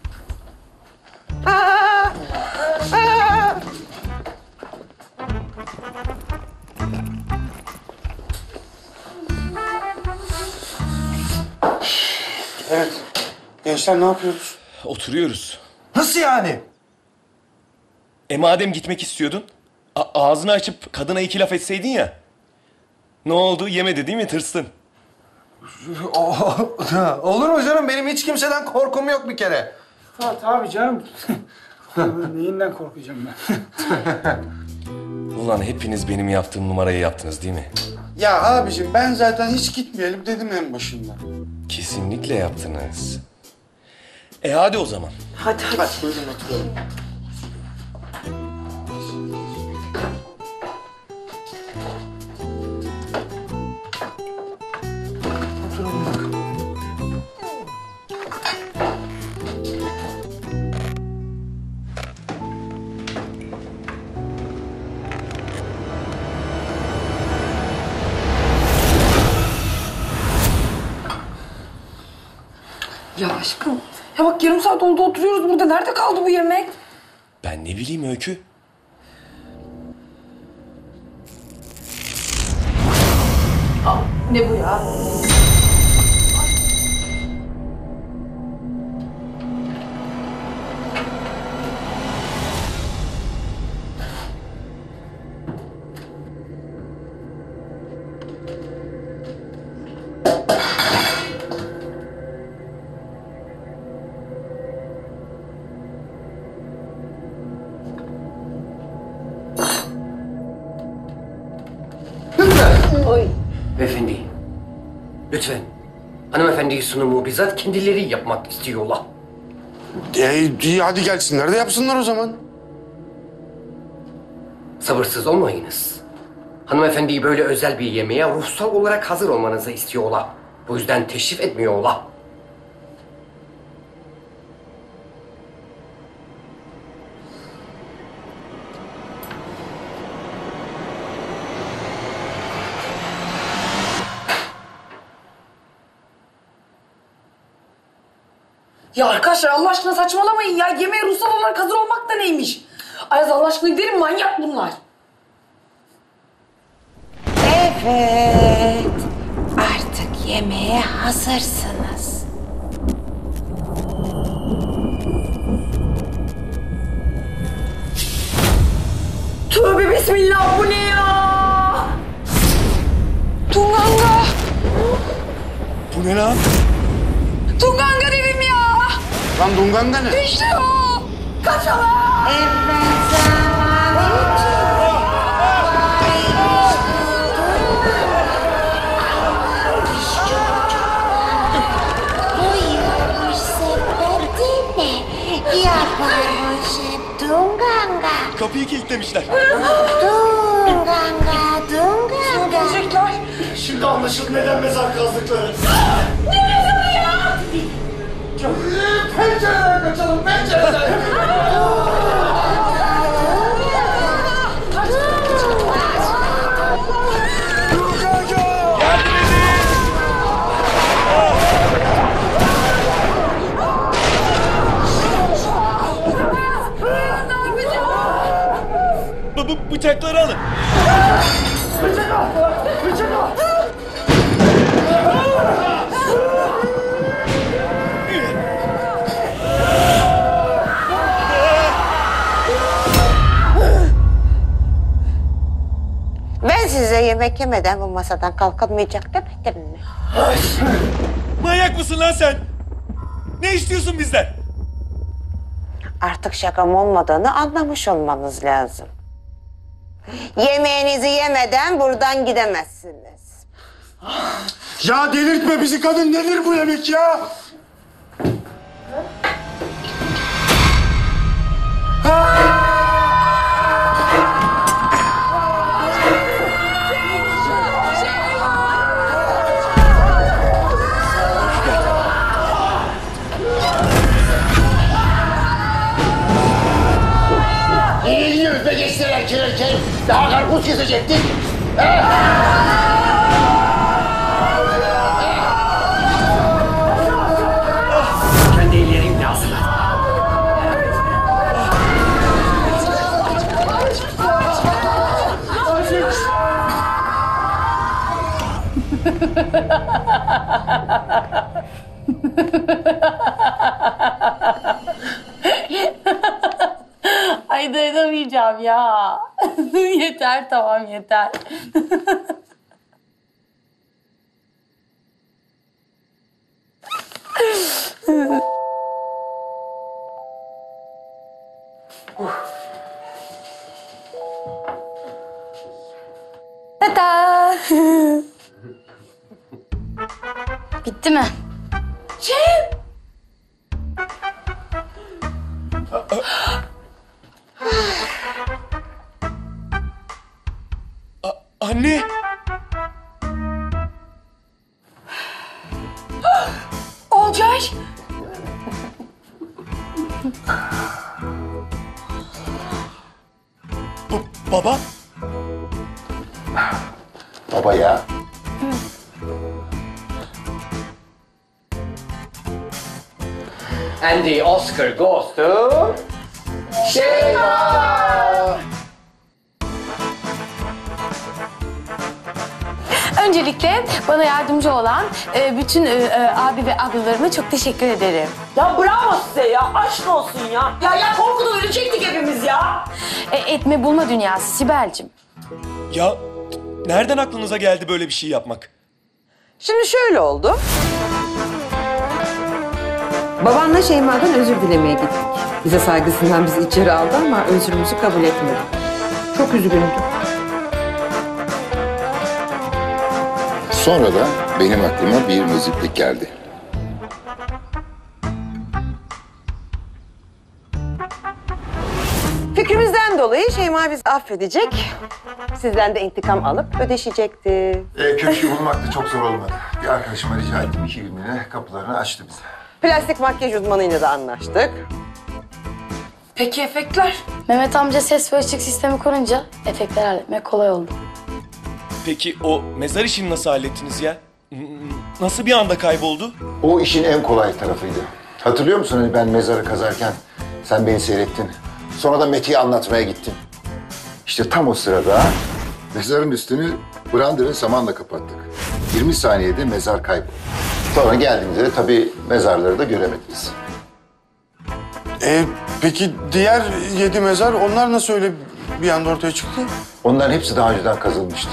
Evet, gençler ne yapıyoruz? Oturuyoruz. Nasıl yani? Madem gitmek istiyordun, ağzını açıp kadına iki laf etseydin ya. Ne oldu? Yemedi değil mi? Tırstın. Olur mu canım? Benim hiç kimseden korkum yok bir kere. Tabii canım. Neyinden korkacağım ben? Ulan hepiniz benim yaptığım numarayı yaptınız değil mi? Ya abiciğim ben zaten hiç gitmeyelim dedim en başından. Kesinlikle yaptınız. Hadi o zaman. Hadi. Hadi buyurun oturalım. Ya aşkım, ya bak yarım saat oldu oturuyoruz burada. Nerede kaldı bu yemek? Ben ne bileyim Öykü. Aa, ne bu ya? Sunumu bizzat kendileri yapmak istiyorlar. Hadi gelsinler de yapsınlar o zaman. Sabırsız olmayınız. Hanımefendiyi böyle özel bir yemeğe ruhsal olarak hazır olmanızı istiyorlar. Bu yüzden teşrif etmiyorlar. Ya arkadaşlar Allah aşkına saçmalamayın ya. Yemeğe ruhsal olarak hazır olmak da neymiş? Ayaz Allah aşkına gidelim, manyak bunlar. Evet. Artık yemeğe hazırsınız. Tövbe bismillah, bu ne ya? Tunganga. Bu ne lan? Tunganga dedim ya. Lan Dunganga ne? İşte o! Kaçalım! Kapıyı kilitlemişler. Dunganga, Dunganga. Gelecekler. Şimdi anlaşıldı neden mezar kazdıkları. Ne mezarı ya? Pencereden kaçalım, pencereden! Bıçakları alın! Bıçak al! Bıçak al! Size yemek yemeden bu masadan kalkamayacak demedim mi? Ay, manyak mısın lan sen? Ne istiyorsun bizden? Artık şakam olmadığını anlamış olmanız lazım. Yemeğinizi yemeden buradan gidemezsiniz. Ya delirtme bizi kadın, nedir bu yemek ya? Ha! Daha karpuz kesecektik. Ay dayanamayacağım ya. Yeter, tamam yeter. Ta-da. Bitti mi? Cem! Anne! Olcay! Baba? Baba ya. And the Oscar goes to... Şeyma! Öncelikle bana yardımcı olan bütün abi ve ablalarıma çok teşekkür ederim. Ya bravo size ya, aşk olsun ya. Ya korkudan ölecektik hepimiz ya. Etme bulma dünyası Sibel'cim. Ya nereden aklınıza geldi böyle bir şey yapmak? Şimdi şöyle oldu. Babanla Şeyma'dan özür dilemeye gittik. Bize saygısından bizi içeri aldı ama özrümüzü kabul etmedi. Çok üzgündüm. Sonra da benim aklıma bir müziklik geldi. Fikrimizden dolayı Şeyma bizi affedecek, sizden de intikam alıp ödeşecekti. Köşkü bulmak da çok zor olmadı. Bir arkadaşıma rica ettim, 2 günlüğüne kapılarını açtı bize. Plastik makyaj uzmanıyla da anlaştık. Peki efektler? Mehmet amca ses ve ışık sistemi kurunca efektler halletmek kolay oldu. Peki o mezar işini nasıl hallettiniz ya? Nasıl bir anda kayboldu? O işin en kolay tarafıydı. Hatırlıyor musun hani ben mezarı kazarken sen beni seyrettin. Sonra da Mete'yi anlatmaya gittin. İşte tam o sırada mezarın üstünü brandı ve samanla kapattık. 20 saniyede mezar kayboldu. Sonra geldiğimizde de tabii mezarları da göremediniz. Peki diğer 7 mezar, onlar nasıl öyle bir anda ortaya çıktı? Onların hepsi daha önceden kazılmıştı.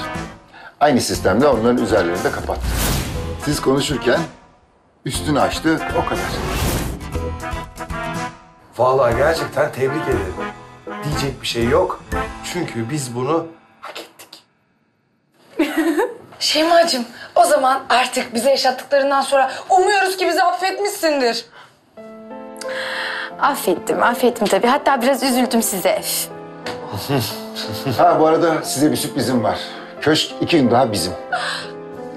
Aynı sistemle onların üzerlerini de kapattı. Siz konuşurken üstünü açtı, o kadar. Vallahi gerçekten tebrik ederim. Diyecek bir şey yok. Çünkü biz bunu hak ettik. Şeyma'cığım, o zaman artık bize yaşattıklarından sonra umuyoruz ki bizi affetmişsindir. Affettim, affettim tabii. Hatta biraz üzüldüm size. Ha bu arada size bir sürprizim var. Köşk 2 gün daha bizim.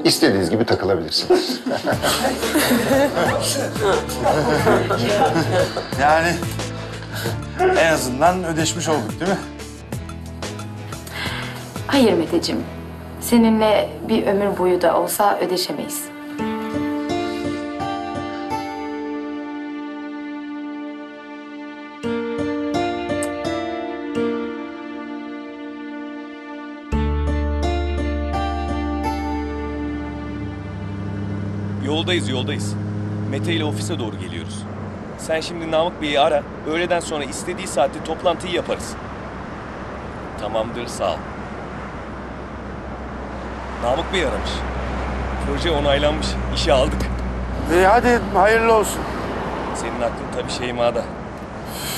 İstediğiniz gibi takılabilirsiniz. Yani en azından ödeşmiş olduk değil mi? Hayır Meteciğim. Seninle bir ömür boyu da olsa ödeşemeyiz. Yoldayız. Mete ile ofise doğru geliyoruz. Sen şimdi Namık Bey'i ara, öğleden sonra istediği saatte toplantıyı yaparız. Tamamdır, sağ ol. Namık Bey aramış. Proje onaylanmış, işe aldık. Hadi hayırlı olsun. Senin aklın tabii Şeyma'da.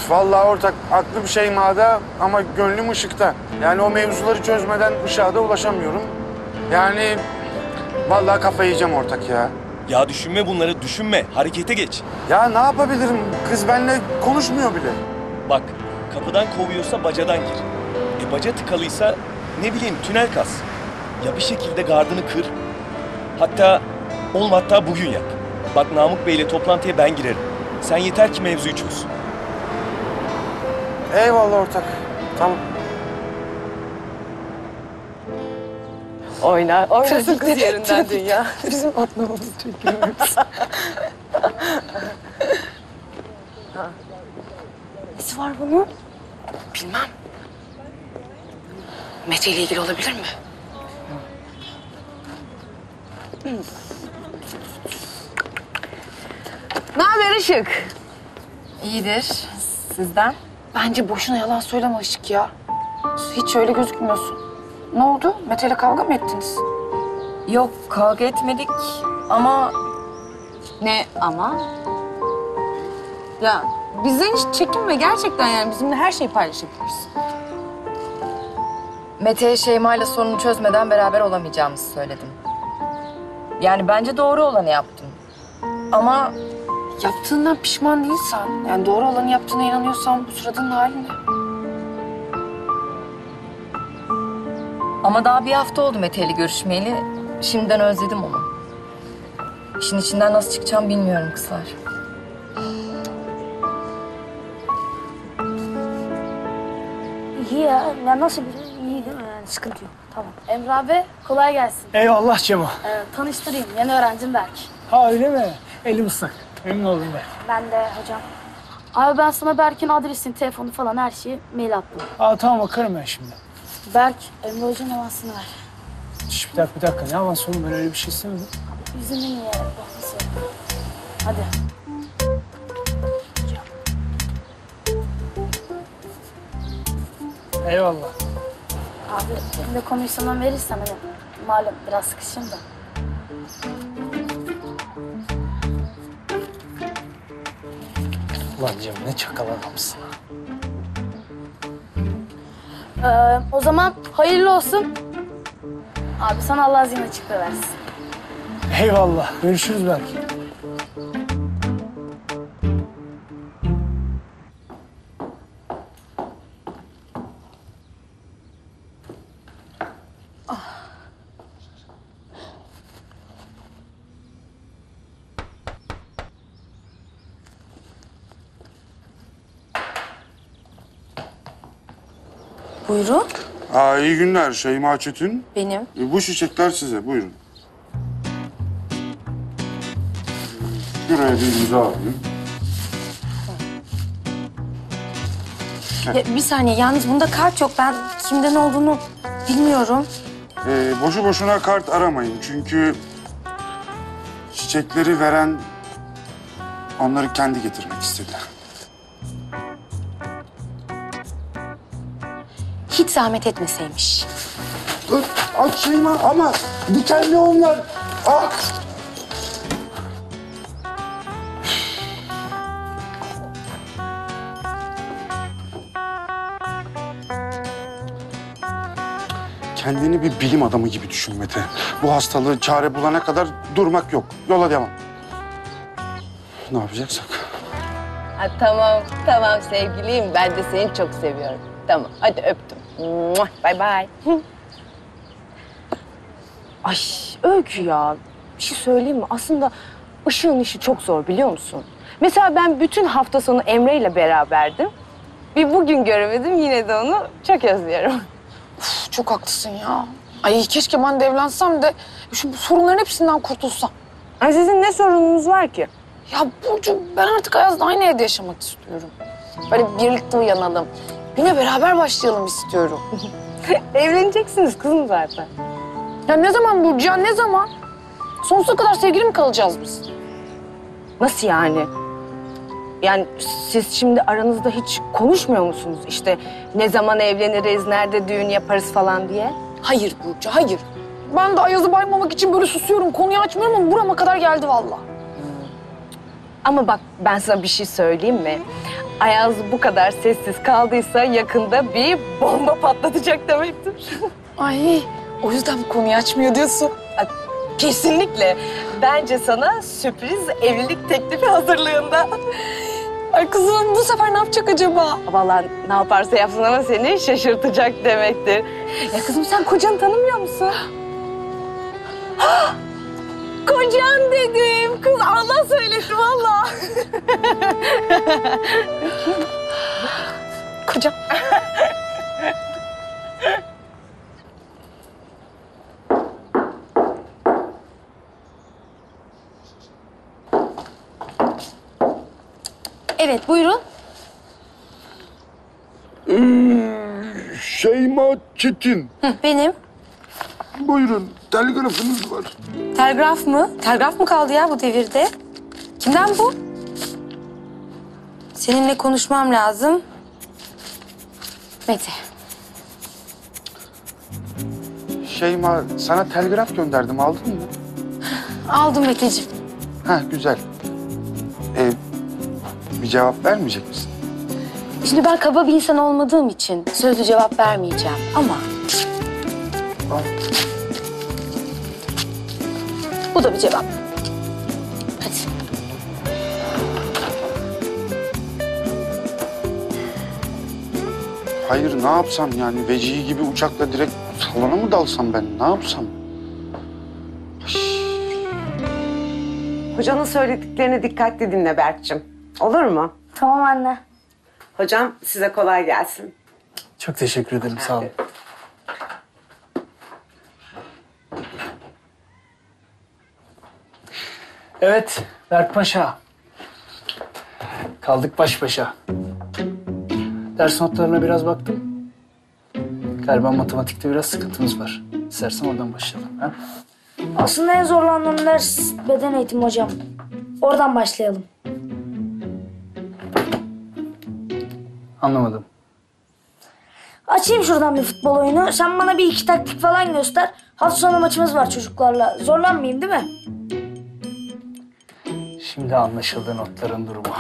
Vallahi ortak, aklım Şeyma'da ama gönlüm Işık'ta. Yani o mevzuları çözmeden Işık'a da ulaşamıyorum. Yani vallahi kafayı yiyeceğim ortak ya. Ya düşünme bunları, düşünme. Harekete geç. Ya ne yapabilirim? Kız benimle konuşmuyor bile. Bak, kapıdan kovuyorsa bacadan gir. Baca tıkalıysa ne bileyim tünel kaz. Ya bir şekilde gardını kır. Hatta bugün yap. Bak Namık Bey'le toplantıya ben girerim. Sen yeter ki mevzuyu çöz. Eyvallah ortak. Tamam. Oynar. Oynasın kız yerinden dünya. Bizim atlamamız çünkü. Nesi var bunun? Bilmem. Mete ile ilgili olabilir mi? Ne haber Işık? İyidir. Sizden? Bence boşuna yalan söyleme Işık ya. Hiç öyle gözükmüyorsun. Ne oldu? Mete'yle kavga mı ettiniz? Yok, kavga etmedik ama... Ne ama? Ya bizden hiç çekinme gerçekten, yani bizimle her şeyi paylaşabiliriz. Mete'ye Şeyma'yla sorunu çözmeden beraber olamayacağımızı söyledim. Yani bence doğru olanı yaptım. Ama... Yaptığından pişman değilsen, yani doğru olanı yaptığına inanıyorsan bu suratın hali ne? Ama daha bir hafta oldu Mete'yle görüşmeyeli. Şimdiden özledim onu. İşin içinden nasıl çıkacağım bilmiyorum kızlar. İyi ya, ya nasıl biliyorum? İyi değil mi yani? Sıkıntı yok. Tamam. Emre abi, kolay gelsin. Eyvallah Cemo. Tanıştırayım, yeni öğrencim Berk. Ha öyle mi? Elim ıslak. Memnun oldum Berk. Ben de hocam. Abi ben sana Berk'in adresini, telefonu falan her şeyi mail attım. Aa tamam, bakarım ben şimdi. Berk, Emre hocanın avansını ver. Şişt, bir dakika. Ne avansı oğlum? Ben öyle bir şey istemedim. Üzümünü ye. Hadi. Eyvallah. Abi şimdi konuyu sana verirsen hani malum biraz sıkışım da. Ulan Cem ne çakal adamsın. O zaman hayırlı olsun. Abi sana Allah zihin açıklığı versin. Eyvallah. Görüşürüz belki. Buyurun. Aa, iyi günler Şeyma Çetin. Benim. Bu çiçekler size, buyurun. Buraya bir imza alayım. Ya, bir saniye, yalnız bunda kart yok. Ben kimden olduğunu bilmiyorum. Boşu boşuna kart aramayın çünkü... ...çiçekleri veren... ...onları kendi getirmek istediler. Hiç zahmet etmeseymiş. Aç Şeyma ama dikenli onlar. Ah! Kendini bir bilim adamı gibi düşün Mete. Bu hastalığı çare bulana kadar durmak yok. Yola devam. Ne yapacaksak? Ha, tamam sevgiliyim. Ben de seni çok seviyorum. Tamam, hadi öptüm. Bye bye. Ay Öykü ya, bir şey söyleyeyim mi? Aslında Işık'ın işi çok zor biliyor musun? Mesela ben bütün hafta sonu Emre ile beraberdim. Bir bugün göremedim, yine de onu çok özlüyorum. Uf, çok haklısın ya. Ay keşke ben de evlensem de şu sorunların hepsinden kurtulsam. Ay sizin ne sorununuz var ki? Ya Burcu, ben artık Ayaz'la aynı evde yaşamak istiyorum. Böyle birlikte uyanalım. Güne beraber başlayalım istiyorum. Evleneceksiniz kızım zaten. Ya ne zaman Burcu ya, ne zaman? Sonsuza kadar sevgili mi kalacağız biz? Nasıl yani? Yani siz şimdi aranızda hiç konuşmuyor musunuz? İşte ne zaman evleniriz, nerede düğün yaparız falan diye? Hayır Burcu, hayır. Ben de Ayaz'ı baymamak için böyle susuyorum, konuyu açmıyorum ama burama kadar geldi vallahi. Ama bak ben sana bir şey söyleyeyim mi? Ayaz bu kadar sessiz kaldıysa yakında bir bomba patlatacak demektir. Ay o yüzden bu konuyu açmıyor diyorsun. Kesinlikle. Bence sana sürpriz evlilik teklifi hazırlığında. Ay kızım bu sefer ne yapacak acaba? Vallahi ne yaparsa yapsın ama seni şaşırtacak demektir. Ya kızım sen kocanı tanımıyor musun? Kocan dedim. Kız Allah söylesin vallahi. Kocam. Evet, buyurun. Şeyma Çetin. Hı, benim. Buyurun, telgrafınız var. Telgraf mı? Telgraf mı kaldı ya bu devirde? Kimden bu? Seninle konuşmam lazım. Mete. Şeyma, sana telgraf gönderdim. Aldın mı? Aldım Meteciğim. Ha güzel. Bir cevap vermeyecek misin? Şimdi ben kaba bir insan olmadığım için sözlü cevap vermeyeceğim ama... Al. Bu da bir cevap. Hadi. Hayır, ne yapsam yani? Vecihi gibi uçakla direkt salona mı dalsam ben? Ne yapsam? Hocanın söylediklerini dikkatli dinle Berk'cığım. Olur mu? Tamam anne. Hocam size kolay gelsin. Çok teşekkür ederim, sağ olun. Evet, Berk Paşa. Kaldık baş başa. Ders notlarına biraz baktım. Galiba matematikte biraz sıkıntımız var. İstersen oradan başlayalım. Ha? Aslında en zorlandığım ders beden eğitimi hocam. Oradan başlayalım. Anlamadım. Açayım şuradan bir futbol oyunu. Sen bana bir iki taktik falan göster. Hafta sonu maçımız var çocuklarla. Zorlanmayayım değil mi? Şimdi anlaşıldı notların durumu.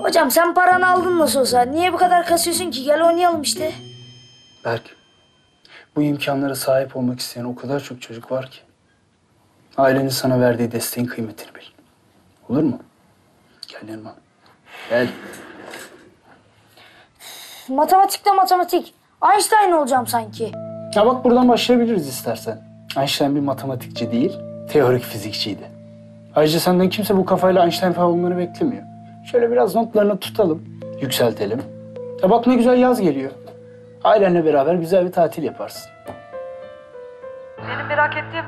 Hocam sen paranı aldın nasıl olsa. Niye bu kadar kasıyorsun ki? Gel oynayalım işte. Berk, bu imkanlara sahip olmak isteyen o kadar çok çocuk var ki. Ailenin sana verdiği desteğin kıymetini bil. Olur mu? Gel yanıma. Gel. Matematikte matematik. Einstein olacağım sanki. Ya bak buradan başlayabiliriz istersen. Einstein bir matematikçi değil, teorik fizikçiydi. Ayrıca senden kimse bu kafayla Einstein falan olmanı beklemiyor. Şöyle biraz notlarını tutalım, yükseltelim. Ya bak ne güzel yaz geliyor. Ailenle beraber güzel bir tatil yaparsın. Benim merak ettiğim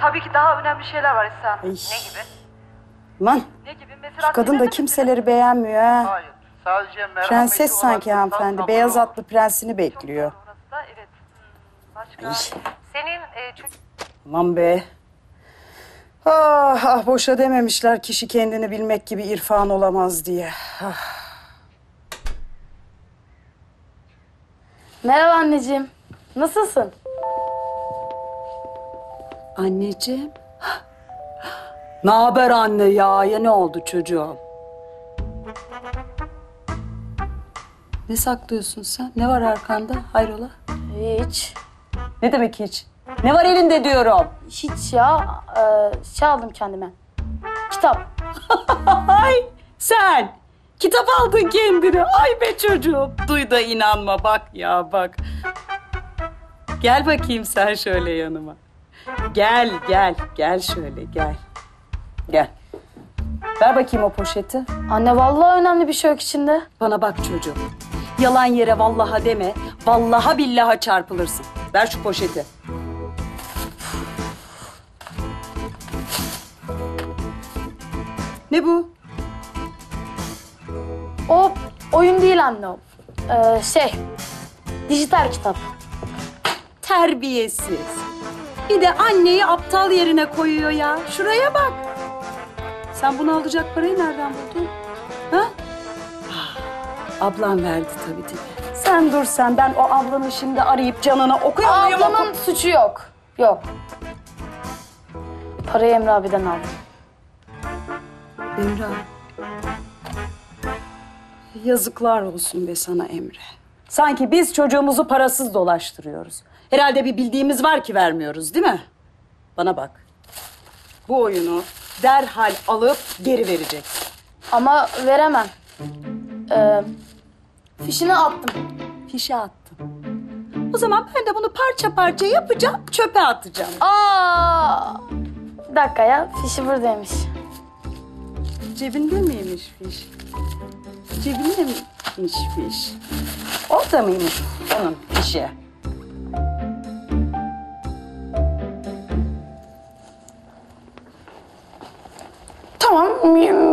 tabii ki daha önemli şeyler var İhsan. Ne gibi? Lan, şu kadın da kimseleri beğenmiyor ha. Hayır. Prenses sanki hanımefendi. Beyaz atlı prensini bekliyor. Evet. Başka. Senin aman be. Ah, ah boşa dememişler kişi kendini bilmek gibi irfan olamaz diye. Ah. Merhaba anneciğim. Nasılsın? Anneciğim. Ne haber anne ya? Ya ne oldu çocuğum? Ne saklıyorsun sen? Ne var arkanda? Hayrola? Hiç. Ne demek hiç? Ne var elinde diyorum? Hiç ya. Şey aldım kendime. Kitap. Sen kitap aldın kendine. Ay be çocuğum. Duy da inanma. Bak ya bak. Gel bakayım sen şöyle yanıma. Gel gel. Gel şöyle gel. Gel. Ver bakayım o poşeti. Anne vallahi önemli bir şey yok içinde. Bana bak çocuğum. Yalan yere vallaha deme, vallaha billaha çarpılırsın. Ver şu poşeti. Ne bu? O oyun değil anne o. Dijital kitap. Terbiyesiz. Bir de anneyi aptal yerine koyuyor ya. Şuraya bak. Sen bunu alacak parayı nereden buldun? Ha? Ablam verdi tabii tabii. Sen dur sen, ben o ablanı şimdi arayıp canına okuyor muyum? Ablamın suçu yok. Yok. Parayı Emre abiden aldım. Emre abi. Yazıklar olsun be sana Emre. Sanki biz çocuğumuzu parasız dolaştırıyoruz. Herhalde bir bildiğimiz var ki vermiyoruz değil mi? Bana bak. Bu oyunu derhal alıp geri vereceksin. Ama veremem. Fişini attım. Fişe attım. O zaman ben de bunu parça parça yapacağım, çöpe atacağım. Aa! Bir dakika ya, fişi buradaymış. Cebinde miymiş fiş? Cebinde miymiş fiş? Orada mıymış onun fişi? Tamam,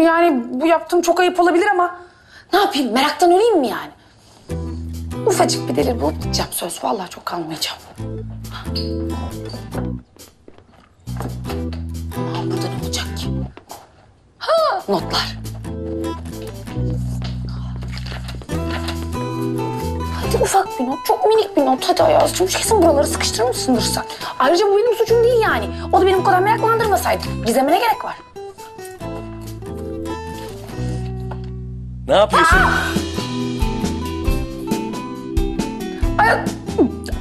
yani bu yaptığım çok ayıp olabilir ama... Ne yapayım? Meraktan öleyim mi yani? Ufacık bir delil bulup gideceğim söz. Vallahi çok kalmayacağım. Aa, burada ne olacak ki? Ha, notlar. ufak bir not, çok minik bir not. Hadi Ayaz'cığım kesin buraları sıkıştırmışsındır sen. Ayrıca bu benim suçum değil yani. O da beni bu kadar meraklandırmasaydı. Gizeme ne gerek var? Ne yapıyorsun?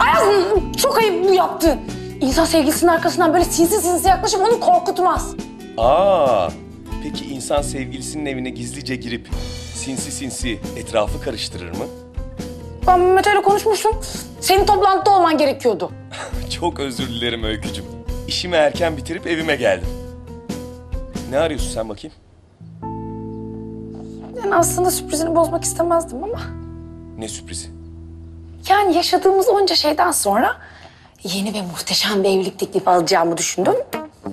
Ayaz çok ayıp bu yaptığın. İnsan sevgilisinin arkasından böyle sinsi yaklaşıp onu korkutmaz. Peki insan sevgilisinin evine gizlice girip sinsi etrafı karıştırır mı? Ben Mete'yle konuşmuştum. Senin toplantıda olman gerekiyordu. Çok özür dilerim Öykücüğüm. İşimi erken bitirip evime geldim. Ne arıyorsun sen bakayım? Yani aslında sürprizini bozmak istemezdim ama. Ne sürprizi? Yani yaşadığımız onca şeyden sonra yeni ve muhteşem bir evlilik teklifi alacağımı düşündüm.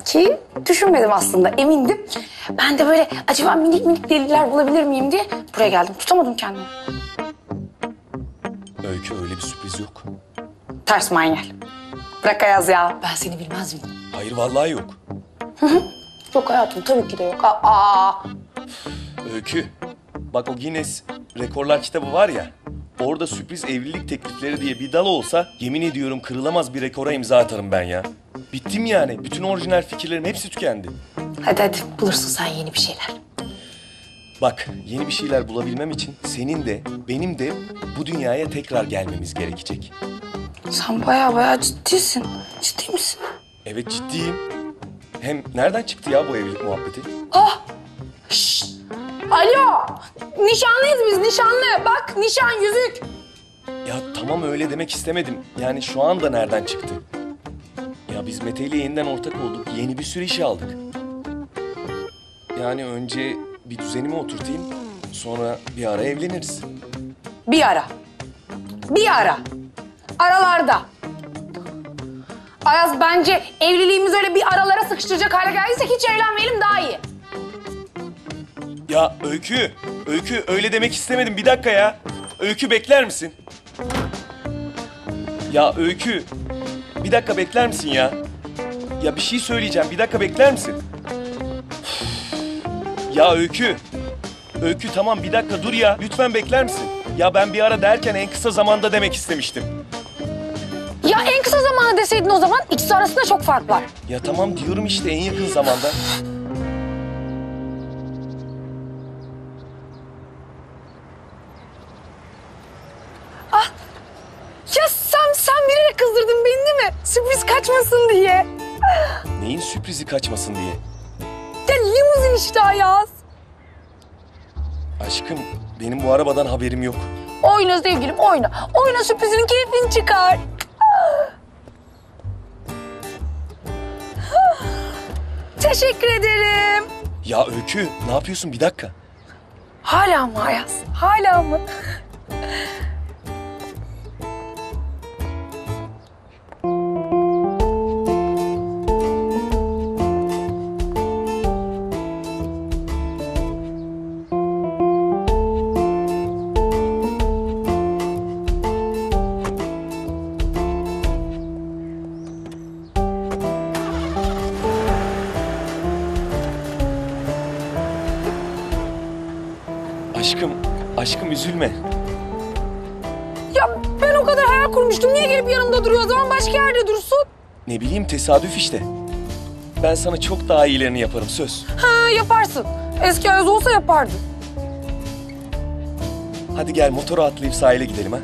Ki düşünmedim aslında, emindim. Ben de böyle acaba minik deliller bulabilir miyim diye buraya geldim. Tutamadım kendimi. Öykü öyle bir sürpriz yok. Ters manyel. Bırak Ayaz ya, ben seni bilmez miyim? Hayır vallahi yok. Yok hayatım, tabii ki de yok. Öykü, bak o Guinness Rekorlar kitabı var ya, orada sürpriz evlilik teklifleri diye bir dal olsa yemin ediyorum kırılamaz bir rekora imza atarım ben ya. Bittim yani. Bütün orijinal fikirlerin hepsi tükendi. Hadi bulursun sen yeni bir şeyler. Bak yeni bir şeyler bulabilmem için senin de benim de bu dünyaya tekrar gelmemiz gerekecek. Sen baya ciddisin. Ciddi misin? Evet ciddiyim. Hem nereden çıktı ya bu evlilik muhabbeti? Şşt! Alo! Nişanlıyız biz, nişanlı. Bak nişan, yüzük. Ya tamam öyle demek istemedim. Yani şu anda nereden çıktı? Ya biz Mete'yle yeniden ortak olduk. Yeni bir sürü iş aldık. Yani önce bir düzenimi oturtayım. Sonra bir ara evleniriz. Bir ara. Aralarda. Ayaz bence evliliğimiz öyle bir aralara sıkıştıracak hale geldiyse hiç evlenmeyelim daha iyi. Ya Öykü öyle demek istemedim. Bir dakika ya. Öykü bekler misin? Ya Öykü. Bir dakika bekler misin ya? Ya bir şey söyleyeceğim. Bir dakika bekler misin? Ya Öykü tamam bir dakika dur ya. Lütfen bekler misin? Ya ben bir ara derken en kısa zamanda demek istemiştim. Ya en kısa zamanda deseydin o zaman ikisi arasında çok fark var. Ya tamam diyorum işte en yakın zamanda. Sürpriz kaçmasın diye. Neyin sürprizi kaçmasın diye? Ya limuzin işte Ayaz. Aşkım benim bu arabadan haberim yok. Oyna sevgilim oyna. Oyna sürprizinin keyfini çıkar. Teşekkür ederim. Ya Öykü ne yapıyorsun bir dakika? Hala mı Ayaz? Hala mı? Aşkım üzülme. Ya ben o kadar hayal kurmuştum. Niye gelip yanımda duruyor o zaman? Başka yerde dursun. Ne bileyim tesadüf işte. Ben sana çok daha iyilerini yaparım söz. Ha yaparsın. Eski Ayaz olsa yapardı. Hadi gel motora atlayıp sahile gidelim ha.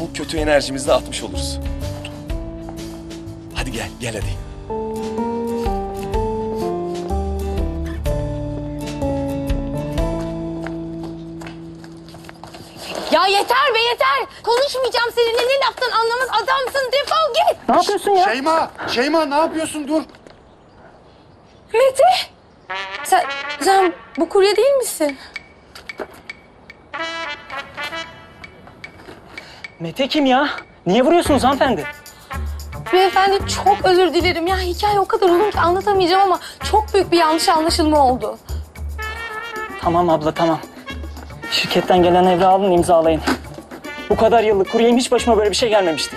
Bu kötü enerjimizi de atmış oluruz. Hadi gel hadi. Ya yeter be yeter. Konuşmayacağım seninle. Ne laftan anlamaz adamsın. Defol git. Ne yapıyorsun ya? Şeyma ne yapıyorsun? Dur. Mete. Sen bu kurye değil misin? Mete kim ya? Niye vuruyorsunuz hanımefendi? Beyefendi çok özür dilerim. Ya hikaye o kadar uzun ki anlatamayacağım ama çok büyük bir yanlış anlaşılma oldu. Tamam abla tamam. Şirketten gelen evrağı alın imzalayın. Bu kadar yıllık kuryeyim hiç başıma böyle bir şey gelmemişti.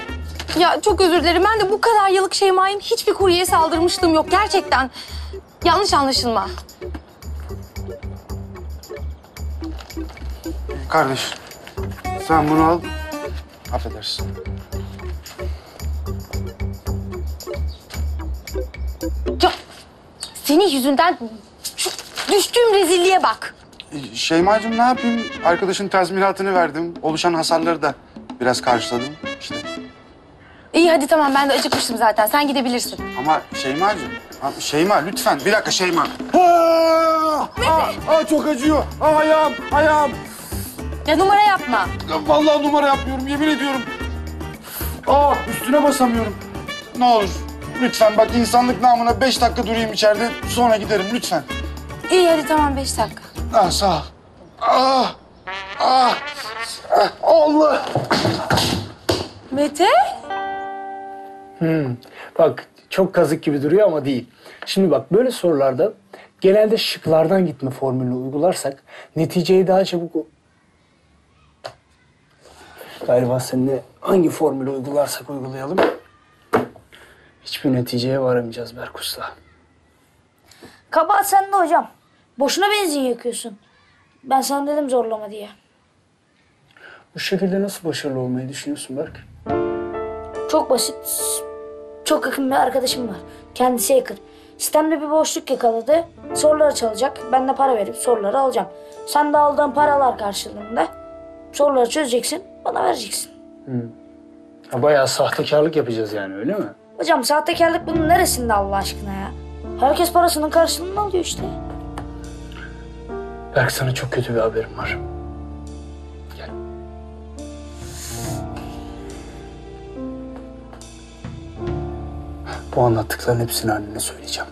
Ya çok özür dilerim. Ben de bu kadar yıllık Şeyma'yım. Hiçbir kuryeye saldırmışlığım yok gerçekten. Yanlış anlaşılma. Kardeş sen bunu al. Affedersin. Ya, senin yüzünden düştüğüm rezilliğe bak. Şeyma'cığım ne yapayım? Arkadaşın tazminatını verdim. Oluşan hasarları da biraz karşıladım işte. İyi hadi tamam, ben de acıkmıştım zaten. Sen gidebilirsin. Ama Şeyma'cığım, Şeyma lütfen. Bir dakika Şeyma. Çok acıyor. Ayağım. Ya numara yapma. Ya, vallahi numara yapmıyorum, yemin ediyorum. Üstüne basamıyorum. Ne olur lütfen bak, insanlık namına 5 dakika durayım içeride. Sonra giderim lütfen. İyi hadi tamam, 5 dakika. Sağ ol. Allah! Mete? Bak çok kazık gibi duruyor ama değil. Şimdi bak böyle sorularda genelde şıklardan gitme formülünü uygularsak neticeyi daha çabuk... Galiba seninle hangi formülü uygularsak uygulayalım hiçbir neticeye varamayacağız Berk Usta. Kabahat sende hocam. Boşuna benzin yakıyorsun. Ben sana dedim zorlama diye. Bu şekilde nasıl başarılı olmayı düşünüyorsun Berk? Çok basit. Çok yakın bir arkadaşım var. Kendisi yakın. Sistemde bir boşluk yakaladı. Soruları çalacak. Ben de para verip soruları alacağım. Sen de aldığın paralar karşılığında soruları çözeceksin. Bana vereceksin. Bayağı sahtekarlık yapacağız yani, öyle mi? Hocam sahtekarlık bunun neresinde Allah aşkına ya? Herkes parasının karşılığını alıyor işte. Berk sana çok kötü bir haberim var. Gel. Bu anlattıkların hepsini annene söyleyeceğim.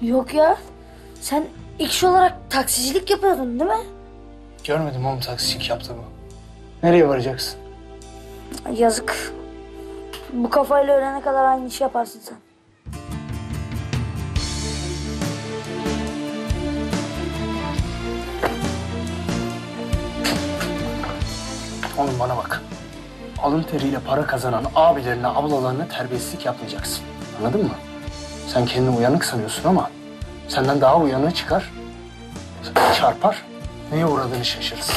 Yok ya. Sen iş olarak taksicilik yapıyordun değil mi? Görmedim oğlum taksicilik yaptığımı. Nereye varacaksın? Yazık. Bu kafayla ölene kadar aynı işi yaparsın sen. Oğlum bana bak. Alın teriyle para kazanan abilerine, ablalarına terbiyesizlik yapmayacaksın. Anladın mı? Sen kendini uyanık sanıyorsun ama senden daha uyanığı çıkar, çarpar, neye uğradığını şaşırırsın.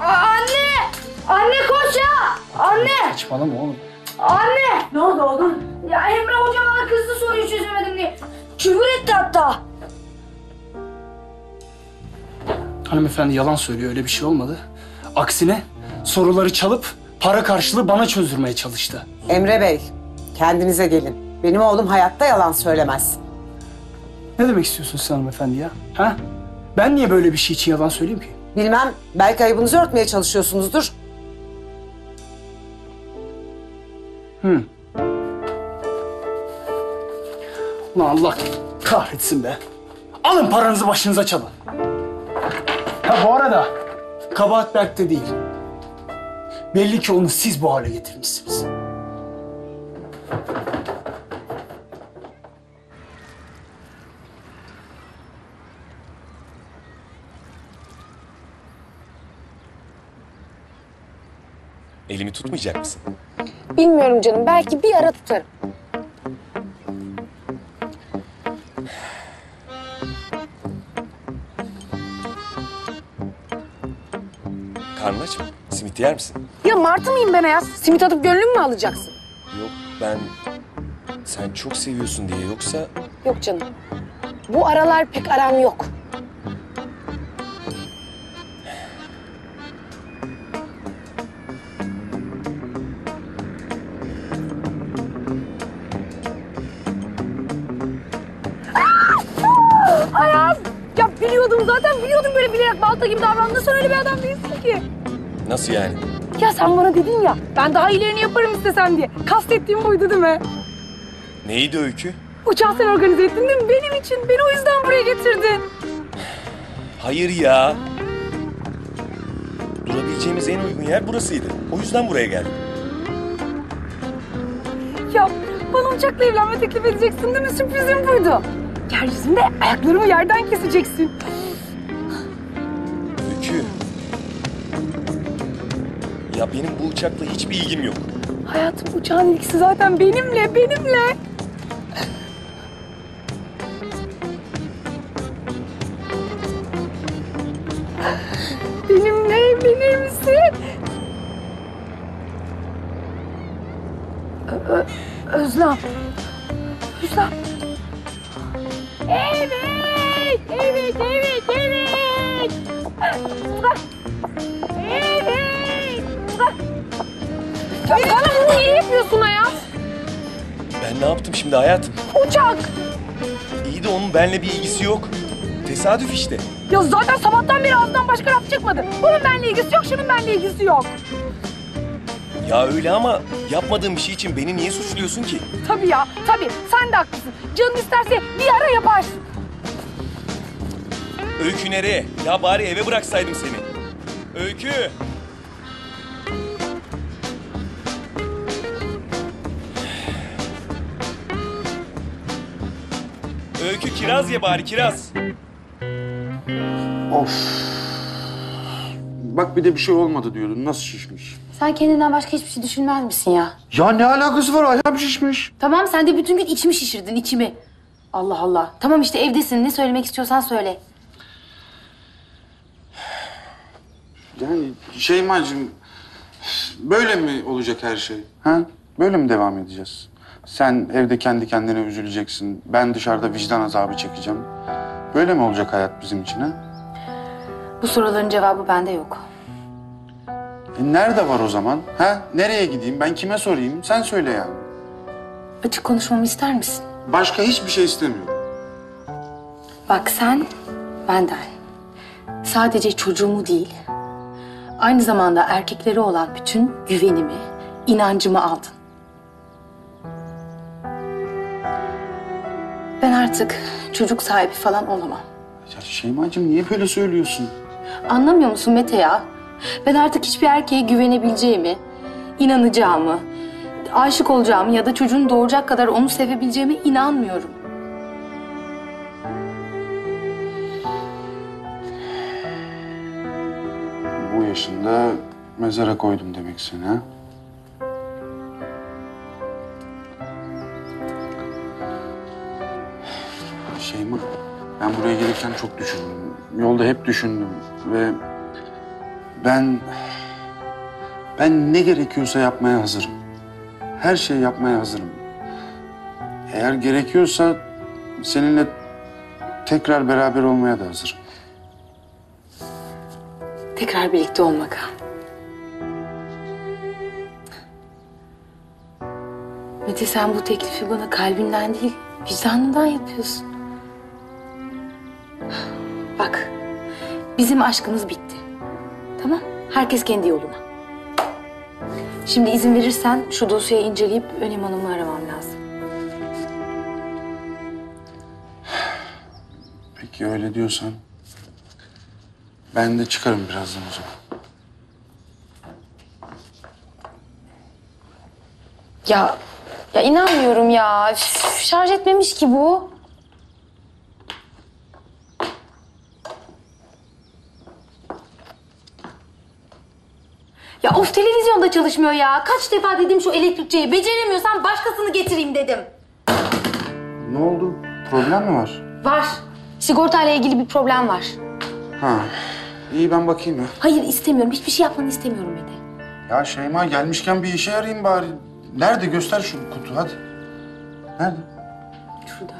Anne! Anne koş ya! Anne! Saçmalama oğlum. Anne! Ne oldu oğlum? Ya Emre hoca bana kızdı soruyu çözemedim diye. Küfür etti hatta. Hanımefendi yalan söylüyor, öyle bir şey olmadı. Aksine soruları çalıp para karşılığı bana çözdürmeye çalıştı. Emre Bey, kendinize gelin. Benim oğlum hayatta yalan söylemez. Ne demek istiyorsun sen hanımefendi ya? Ha? Ben niye böyle bir şey için yalan söyleyeyim ki? Bilmem, belki ayıbınızı örtmeye çalışıyorsunuzdur. Ulan Allah kahretsin be. Alın paranızı başınıza çalın. Ha bu arada... Kabahat Berk'te değil. Belli ki onu siz bu hale getirmişsiniz. Elimi tutmayacak mısın? Bilmiyorum canım. Belki bir ara tutarım. Karnın aç mı? Simit yer misin? Ya martı mıyım ben Ayaz? Simit atıp gönlüm mü alacaksın? Yok ben... Sen çok seviyorsun diye yoksa... Yok canım. Bu aralar pek aram yok. Ayaz! Ya biliyordum zaten, biliyordum böyle bilerek balta gibi davrandığını. Sen öyle bir adam değilsin ki. Nasıl yani? Ya sen bana dedin ya, ben daha ilerini yaparım istesem diye. Kastettiğim buydu değil mi? Neydi Öykü? Uçağı sen organize ettin değil mi? Benim için, beni o yüzden buraya getirdin. Hayır ya. Durabileceğimiz en uygun yer burasıydı. O yüzden buraya geldim. Ya bana uçakla evlenme teklif edeceksin değil mi? Sürprizim buydu. Yeryüzünde ayaklarımı yerden keseceksin. Öykü. Ya benim bu uçakla hiçbir ilgim yok. Hayatım uçağın ilgisi zaten benimle. Benimle evlenir misin? Özlem. Özlem. Evet. Evet, evet, evet. Evet. Ya bana bunu niye yapıyorsun Ayaz? Ben ne yaptım şimdi hayatım? Uçak. İyi de onun benimle bir ilgisi yok. Tesadüf işte. Ya zaten sabahtan beri ağzından başka laf çıkmadı. Bunun benimle ilgisi yok, şunun benimle ilgisi yok. Ya öyle ama yapmadığım bir şey için beni niye suçluyorsun ki? Tabii ya, tabii. Sen de haklısın. Canın isterse bir ara yaparsın. Öykü nereye? Ya bari eve bıraksaydım seni. Öykü! Öykü, kiraz ye bari, kiraz. Of! Bak bir de bir şey olmadı diyordun. Nasıl şişmiş? Sen kendinden başka hiçbir şey düşünmez misin ya? Ya ne alakası var? Ayağım şişmiş. Tamam, sen de bütün gün içimi şişirdin, içimi. Allah Allah. Tamam işte evdesin. Ne söylemek istiyorsan söyle. Yani Şeyma'cığım, böyle mi olacak her şey? Ha? Böyle mi devam edeceğiz? Sen evde kendi kendine üzüleceksin. Ben dışarıda vicdan azabı çekeceğim. Böyle mi olacak hayat bizim için ha? Bu soruların cevabı bende yok. Nerede var o zaman? Ha? Nereye gideyim? Ben kime sorayım? Sen söyle yani. Açık konuşmamı ister misin? Başka hiçbir şey istemiyorum. Bak sen benden sadece çocuğumu değil, aynı zamanda erkekleri olan bütün güvenimi, inancımı aldın. Ben artık çocuk sahibi falan olamam. Ya Şeyma'cığım niye böyle söylüyorsun? Anlamıyor musun Mete ya? Ben artık hiçbir erkeğe güvenebileceğimi, inanacağımı, aşık olacağımı ya da çocuğunu doğuracak kadar onu sevebileceğime inanmıyorum. Bu yaşında mezara koydum demek seni ha? Şeyma, ben buraya gelirken çok düşündüm. Yolda hep düşündüm ve... Ben ne gerekiyorsa yapmaya hazırım. Her şeyi yapmaya hazırım. Eğer gerekiyorsa seninle tekrar beraber olmaya da hazırım. Tekrar birlikte olmak ha? Mete, sen bu teklifi bana kalbinden değil, vicdanından yapıyorsun. Bak, bizim aşkımız bitti. Tamam, herkes kendi yoluna. Şimdi izin verirsen şu dosyayı inceleyip Önem Hanım'ı aramam lazım. Peki öyle diyorsan, ben de çıkarım birazdan o zaman. Ya inanmıyorum ya. Üf, şarj etmemiş ki bu. Ya of, televizyonda çalışmıyor ya. Kaç defa dedim şu elektrikçiyi. Beceremiyorsan başkasını getireyim dedim. Ne oldu? Problem mi var? Var. Sigortayla ilgili bir problem var. Ha. İyi, ben bakayım ya. Hayır, istemiyorum. Hiçbir şey yapmanı istemiyorum Mete. Ya Şeyma, gelmişken bir işe yarayayım bari. Nerede? Göster şu kutu hadi. Nerede? Şurada.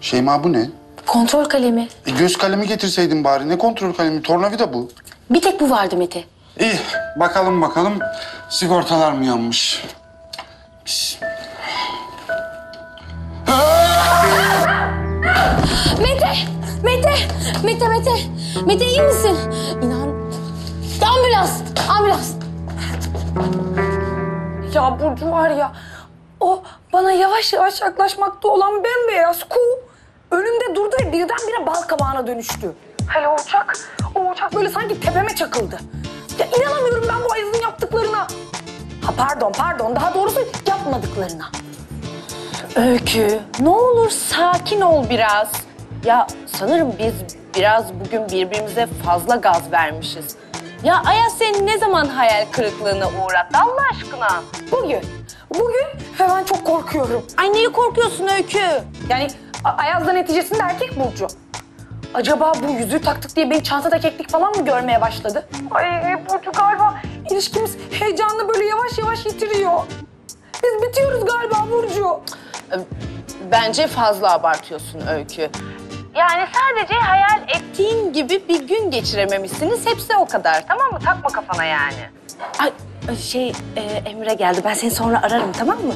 Şeyma, bu ne? Kontrol kalemi. Göz kalemi getirseydin bari. Ne kontrol kalemi? Tornavida bu. Bir tek bu vardı Mete. İyi. Bakalım. Sigortalar mı yanmış? Pişt. Mete. Mete iyi misin? İnan. Ambulans. Ya Burcu var ya. O bana yavaş yavaş yaklaşmakta olan bembeyaz kuğu. Önümde durdu ve birdenbire bal kabağına dönüştü. Hele o uçak böyle sanki tepeme çakıldı. Ya inanamıyorum ben bu Ayaz'ın yaptıklarına. Ha pardon, daha doğrusu yapmadıklarına. Öykü, ne olur sakin ol biraz. Ya sanırım biz biraz bugün birbirimize fazla gaz vermişiz. Ya Ayaz seni ne zaman hayal kırıklığına uğrattı Allah aşkına? Bugün. bugün hemen çok korkuyorum. Ay niye korkuyorsun Öykü? Yani Ayaz'da neticesinde erkek Burcu. Acaba bu yüzüğü taktık diye beni çantada keklik falan mı görmeye başladı? Ay Burcu galiba ilişkimiz heyecanını böyle yavaş yavaş yitiriyor. Biz bitiyoruz galiba Burcu. Bence fazla abartıyorsun Öykü. Yani sadece hayal ettiğin gibi bir gün geçirememişsiniz. Hepsi o kadar. Tamam mı? Takma kafana yani. Ay, Emre geldi. Ben seni sonra ararım, tamam mı?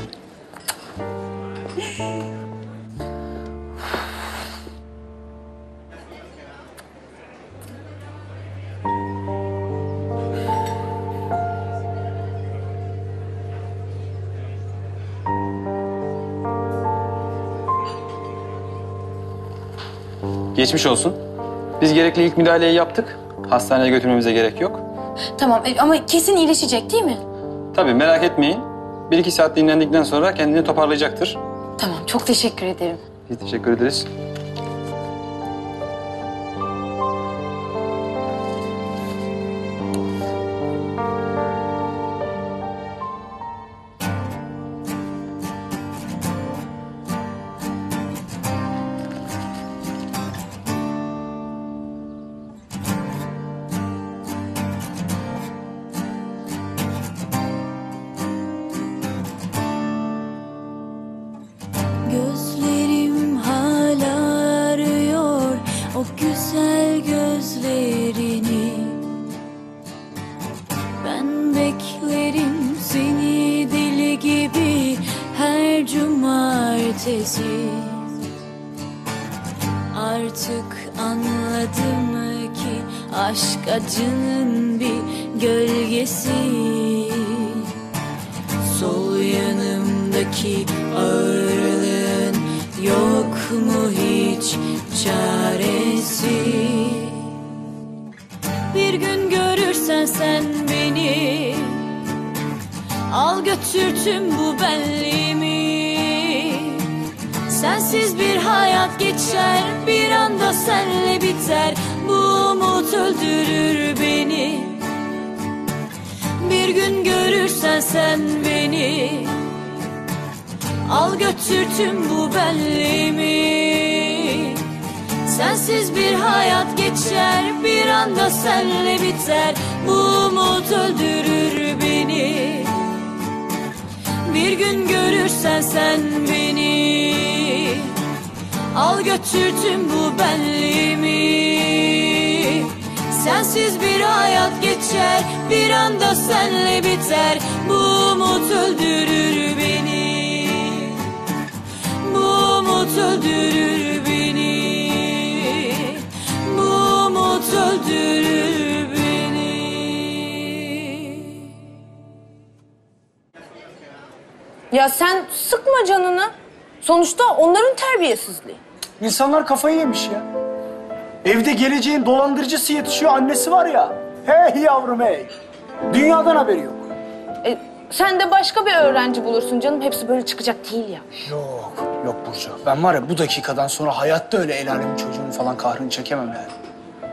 Geçmiş olsun. Biz gerekli ilk müdahaleyi yaptık. Hastaneye götürmemize gerek yok. Tamam ama kesin iyileşecek değil mi? Tabii merak etmeyin. 1-2 saat dinlendikten sonra kendini toparlayacaktır. Tamam çok teşekkür ederim. Biz teşekkür ederiz. Ya sen sıkma canını. Sonuçta onların terbiyesizliği. İnsanlar kafayı yemiş ya. Evde geleceğin dolandırıcısı yetişiyor, annesi var ya. Hey yavrum hey. Dünyadan haberi yok. Sen de başka bir öğrenci bulursun canım. Hepsi böyle çıkacak değil ya. Yok, yok Burcu. Ben var ya bu dakikadan sonra hayatta öyle el alemin çocuğunun falan kahrını çekemem yani.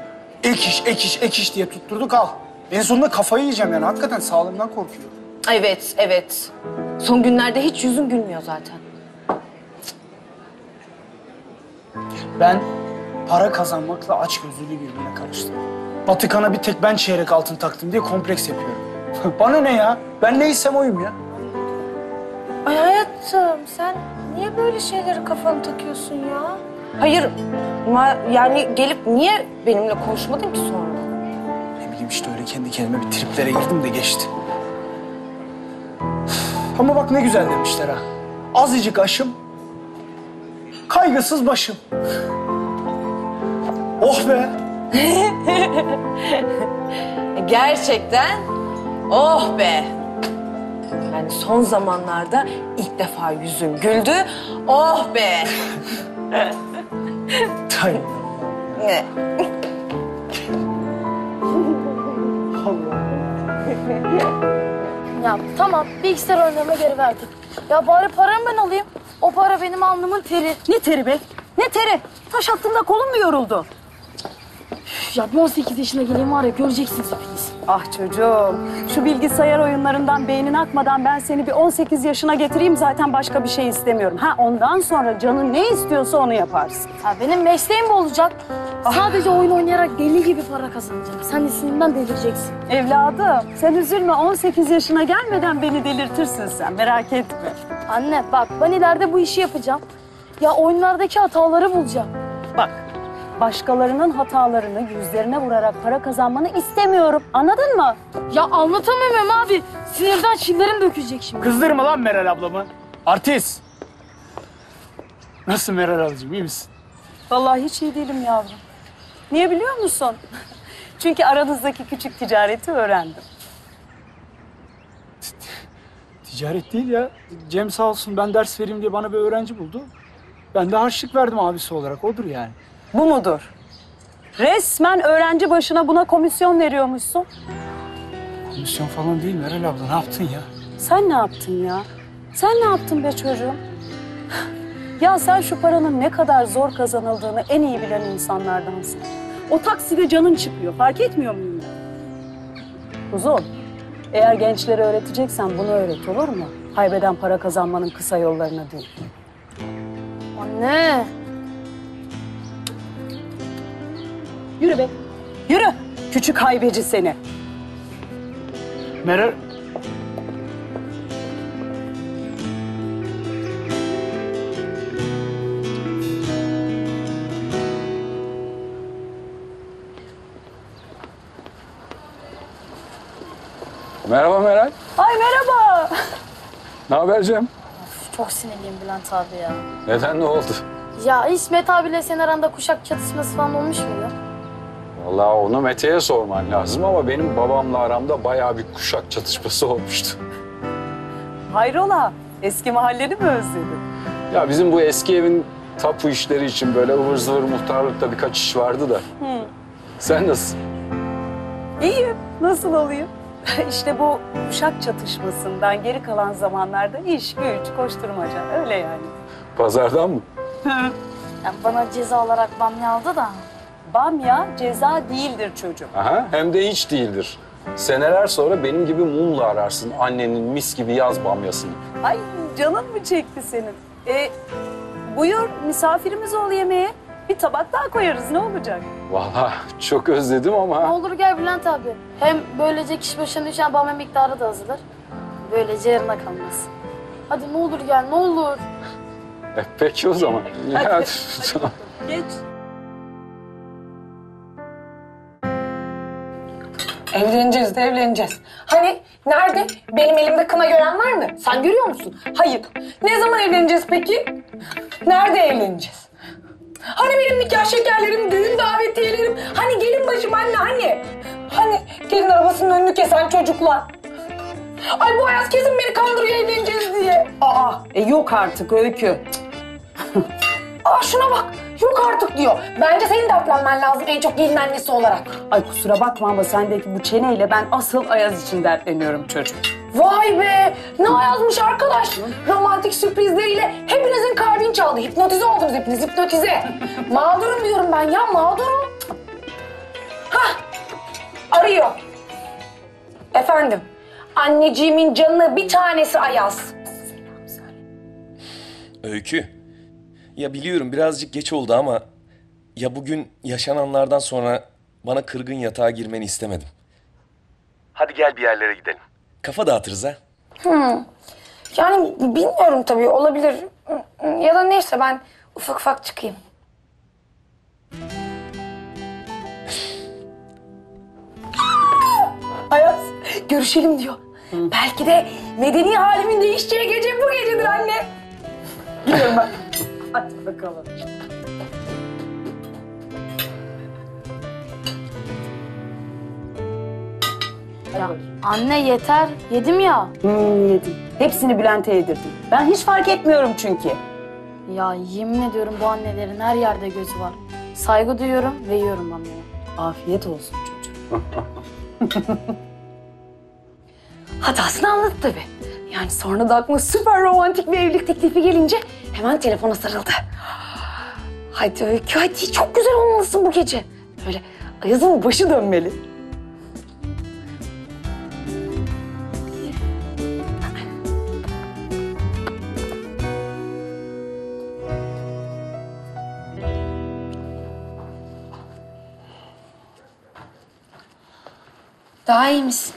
Ek iş diye tutturduk al. En sonunda kafayı yiyeceğim yani. Hakikaten sağlığımdan korkuyorum. Evet, evet. Son günlerde hiç yüzün gülmüyor zaten. Ben para kazanmakla açgözlülüğü birbirine karıştırdım. Batıkan'a bir tek ben çeyrek altın taktım diye kompleks yapıyorum. Bana ne ya? Ben neysem oyum ya. Ay hayatım sen niye böyle şeyleri kafana takıyorsun ya? Hayır yani gelip niye benimle konuşmadın ki sonra? Ne bileyim işte öyle kendi kendime bir triplere girdim de geçti. Ama bak ne güzel demişler ha. Azıcık aşım, kaygısız başım. Oh be! Gerçekten oh be! Yani son zamanlarda ilk defa yüzüm güldü. Oh be! Tabii. Ne? Allah! Ya tamam, bilgisayar oyunlarına geri verdim. Ya bari paramı ben alayım. O para benim alnımın teri. Ne teri be? Ne teri? Taş attığında kolum mu yoruldu? Üf, ya 18 yaşına geleyim var ya, göreceksiniz hepiniz. Ah çocuğum, şu bilgisayar oyunlarından beynin akmadan ben seni bir 18 yaşına getireyim, zaten başka bir şey istemiyorum. Ha, ondan sonra canın ne istiyorsa onu yaparsın. Ya benim mesleğim mi olacak? Ah. Sadece oyun oynayarak deli gibi para kazanacağım. Sen üstünden delireceksin. Evladım, sen üzülme, 18 yaşına gelmeden beni delirtirsin sen, merak etme. Anne bak, ben ileride bu işi yapacağım. Ya oyunlardaki hataları bulacağım. Bak, başkalarının hatalarını yüzlerine vurarak para kazanmanı istemiyorum. Anladın mı? Ya anlatamıyorum abi. Sinirden çillerim dökülecek şimdi. Kızdırma lan Meral ablamı. Artist. Nasıl Meral ablacığım, iyi misin? Vallahi hiç iyi değilim yavrum. Niye biliyor musun? Çünkü aranızdaki küçük ticareti öğrendim. Ticaret değil ya. Cem sağ olsun, ben ders vereyim diye bana bir öğrenci buldu. Ben de harçlık verdim abisi olarak. Odur yani. Bu mudur? Resmen öğrenci başına buna komisyon veriyormuşsun. Komisyon falan değil Meral abla. Ne yaptın ya? Sen ne yaptın ya? Sen ne yaptın be çocuğum? Ya sen şu paranın ne kadar zor kazanıldığını en iyi bilen insanlardansın. O takside canın çıkıyor. Fark etmiyor muyum ben? Kuzum, eğer gençlere öğreteceksen bunu öğret, olur mu? Kaybeden para kazanmanın kısa yollarına değil. Anne! Yürü be, yürü! Küçük haybeci seni! Meral... Merhaba Meral. Ay merhaba! Ne haber Cem? Çok sinirliyim Bülent abi ya. Neden, ne oldu? Ya hiç Mete abiyle senin aranda kuşak çatışması falan olmuş muydu? Vallahi onu Mete'ye sorman lazım ama benim babamla aramda bayağı bir kuşak çatışması olmuştu. Hayrola? Eski mahalleni mi özledin? Ya bizim bu eski evin tapu işleri için böyle ıvır zıvır muhtarlıkta birkaç iş vardı da. Hı. Sen nasılsın? İyiyim. Nasıl olayım? İşte bu kuşak çatışmasından geri kalan zamanlarda iş, güç, koşturmaca, öyle yani. Pazardan mı? Yani bana ceza olarak bamya aldı da. Bamya ceza değildir çocuğum. Aha, hem de hiç değildir. Seneler sonra benim gibi mumla ararsın annenin mis gibi yaz bamyasını. Ay canın mı çekti senin? Buyur misafirimiz ol yemeğe. Bir tabak daha koyarız, ne olacak? Vallahi çok özledim ama... Ne olur gel Bülent abi. Hem böylece kişi başına düşen bamya miktarı da azalır. Böylece yarına kalmaz. Hadi ne olur gel, ne olur. Peki o zaman. Hadi. Hadi. Tamam. Geç. Evleneceğiz de evleneceğiz. Hani nerede? Benim elimde kına gören var mı? Sen görüyor musun? Hayır. Ne zaman evleneceğiz peki? Nerede evleneceğiz? Hani benim nikah şekerlerim, düğün davetiyelerim, hani gelin başım anne, hani gelin arabasının önünü kesen çocuklar. Ay bu Ayaz kesin beni kandırıyor evleneceğiz diye. Aa, yok artık Öykü. Aa şuna bak, yok artık diyor. Bence senin dertlenmen lazım en çok gelin annesi olarak. Ay kusura bakma ama sendeki bu çeneyle ben asıl Ayaz için dertleniyorum çocuğum. Vay be! Ne Ayaz'mış arkadaş! Romantik sürprizleriyle hepinizin kalbini çaldı. Hipnotize oldunuz hepiniz, hipnotize. Mağdurum diyorum ben ya, mağdurum. Hah! Arıyor. Efendim, anneciğimin canı bir tanesi Ayaz. Selam söyle. Öykü, ya biliyorum birazcık geç oldu ama... ...ya bugün yaşananlardan sonra bana kırgın yatağa girmeni istemedim. Hadi gel bir yerlere gidelim. Kafa dağıtırız ha. Yani bilmiyorum tabii, olabilir. Ya da neyse ben ufak ufak çıkayım. Ayaz görüşelim diyor. Hı. Belki de medeni halimin değişeceği gece bu gecedir anne. Gidiyorum ben. Hadi bakalım. Ya, anne yeter. Yedim ya. Yedim. Hepsini Bülent'e yedirdim. Ben hiç fark etmiyorum çünkü. Ya yemin ediyorum bu annelerin her yerde gözü var. Saygı duyuyorum ve yiyorum anneye. Afiyet olsun çocuğum. Hatasını anladı tabii. Yani sonra da aklıma süper romantik bir evlilik teklifi gelince hemen telefona sarıldı. Hadi Öykü hadi, çok güzel olmalısın bu gece. Böyle Ayaz'ın başı dönmeli. Daha iyi misin?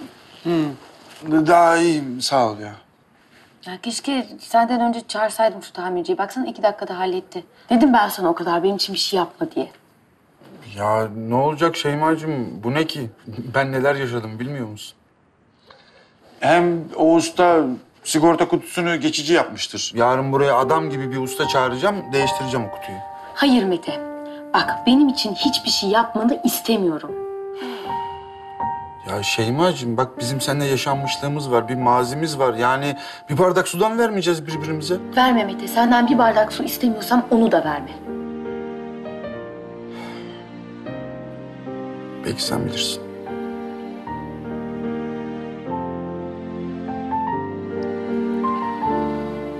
Daha iyiyim, sağ ol ya. Ya keşke senden önce çağırsaydım şu tamirciyi. Baksana 2 dakikada halletti. Dedim ben sana o kadar benim için bir şey yapma diye. Ya ne olacak Şeyma'cığım? Bu ne ki? Ben neler yaşadım bilmiyor musun? Hem o usta sigorta kutusunu geçici yapmıştır. Yarın buraya adam gibi bir usta çağıracağım, değiştireceğim o kutuyu. Hayır Mete. Bak benim için hiçbir şey yapmanı istemiyorum. Ya Şeyma'cığım bak bizim seninle yaşanmışlığımız var, bir mazimiz var. Yani bir bardak sudan vermeyeceğiz birbirimize. Verme Mete. Senden bir bardak su istemiyorsam onu da verme. Belki sen bilirsin.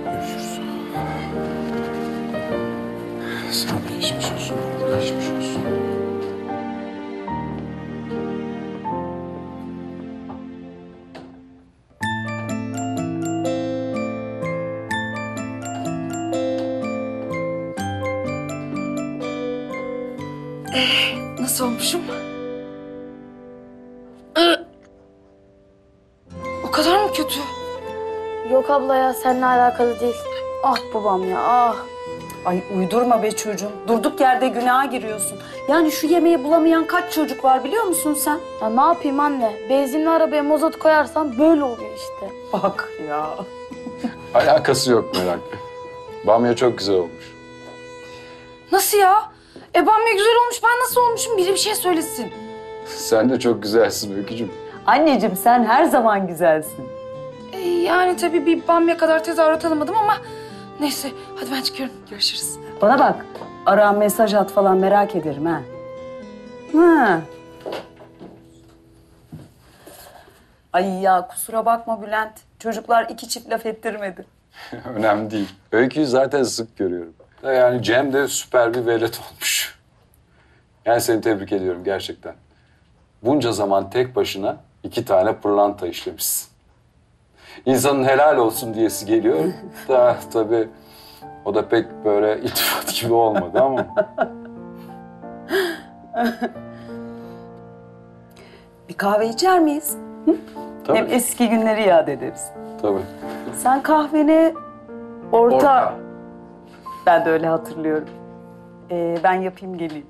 Görüşürüz. Sana da geçmiş olsun. Geçmiş olsun. Nasıl olmuşum? O kadar mı kötü? Yok abla ya, seninle alakalı değil. Ah babam ya, ah. Ay uydurma be çocuğum. Durduk yerde günaha giriyorsun. Yani şu yemeği bulamayan kaç çocuk var biliyor musun sen? Ya ne yapayım anne? Benzinli arabaya mazot koyarsam böyle oluyor işte. Bak ya. Alakası yok merak etme. Bamya çok güzel olmuş. Nasıl ya? Bamya güzel olmuş, ben nasıl olmuşum? Biri bir şey söylesin. Sen de çok güzelsin Öykücüğüm. Anneciğim sen her zaman güzelsin. Yani tabii bir bamya kadar tezahürat alamadım ama... Neyse, hadi ben çıkıyorum. Görüşürüz. Bana bak, ara mesaj at falan merak ederim ha. Ha. Ay ya kusura bakma Bülent. Çocuklar 2 çift laf ettirmedi. Önemli değil. Öykü'yü zaten sık görüyorum. Yani Cem de süper bir velet olmuş. Yani seni tebrik ediyorum gerçekten. Bunca zaman tek başına 2 tane pırlanta işlemişsin. İnsanın helal olsun diyesi geliyor. Da tabii o da pek böyle itifat gibi olmadı ama. Bir kahve içer miyiz? Hı? Tabii. Hem eski günleri yad ederiz. Tabii. Sen kahveni orta. Ben de öyle hatırlıyorum. Ben yapayım geleyim.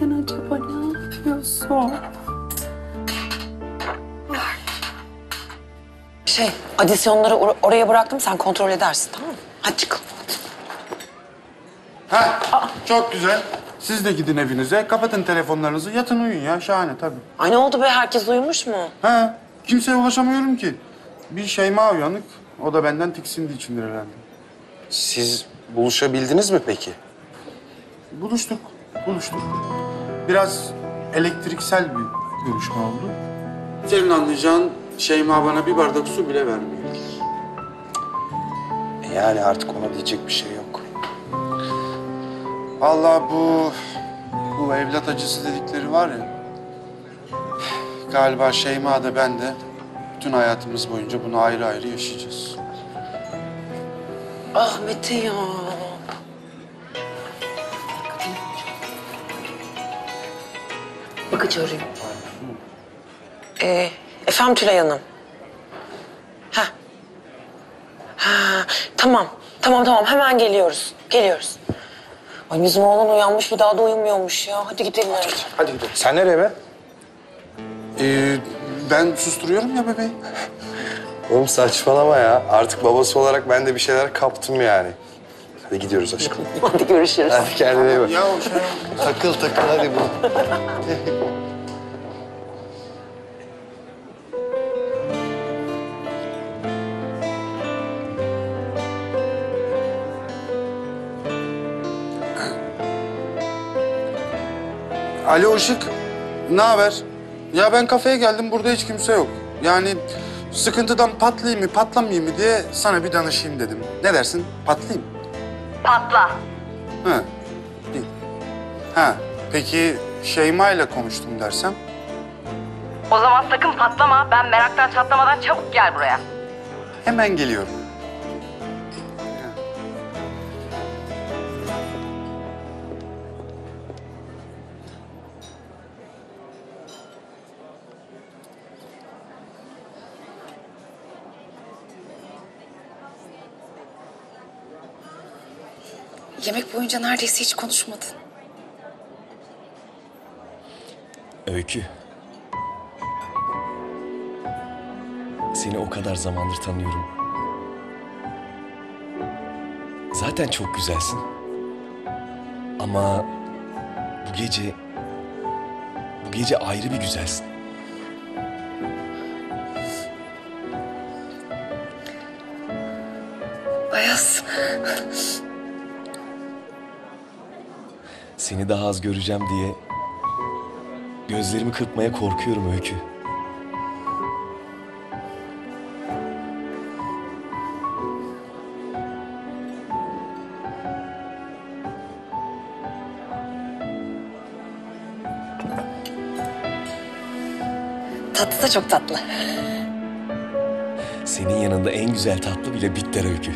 Sen acaba ne yapıyorsun? Şey, adisyonları oraya bıraktım. Sen kontrol edersin, tamam mı? Hadi çıkalım. Ha, çok güzel. Siz de gidin evinize. Kapatın telefonlarınızı. Yatın uyuyun ya. Şahane tabii. Ay ne oldu be? Herkes uyumuş mu? He. Kimseye ulaşamıyorum ki. Bir Şeyma uyanık. O da benden tiksindi içindir herhalde. Siz buluşabildiniz mi peki? Buluştuk. Buluştuk. Biraz elektriksel bir görüşme oldu. Senin anlayacağın Şeyma bana bir bardak su bile vermiyor. Yani artık ona diyecek bir şey yok. Vallahi bu evlat acısı dedikleri var ya. Galiba Şeyma da ben de bütün hayatımız boyunca bunu ayrı ayrı yaşayacağız. Ah Mete ya. Bakıcı arayayım. Efendim Tülay Hanım. Ha. Tamam. Hemen geliyoruz. Ay bizim oğlan uyanmış, bir daha da uyumuyormuş ya. Hadi gidelim. Hadi gidelim. Sen nereye be? Ben susturuyorum ya bebeği. Oğlum saçmalama ya. Artık babası olarak ben de bir şeyler kaptım yani. Hadi gidiyoruz aşkım. Hadi görüşürüz. Hadi kendine iyi bak. Ya o şey... takıl hadi bunu. Alo Işık, ne haber? Ya ben kafeye geldim, burada hiç kimse yok. Yani sıkıntıdan patlayayım mı, patlamayayım mı diye sana bir danışayım dedim. Ne dersin, patlayayım? Patla. Ha, değil. Ha, peki Şeyma ile konuştum dersem? O zaman sakın patlama, ben meraktan çatlamadan çabuk gel buraya. Hemen geliyorum. Yemek boyunca neredeyse hiç konuşmadın. Öykü. Seni o kadar zamandır tanıyorum. Zaten çok güzelsin. Ama bu gece ayrı bir güzelsin. Ayaz. Seni daha az göreceğim diye gözlerimi kırpmaya korkuyorum Öykü. Tatlısı da çok tatlı. Senin yanında en güzel tatlı bile bitter Öykü.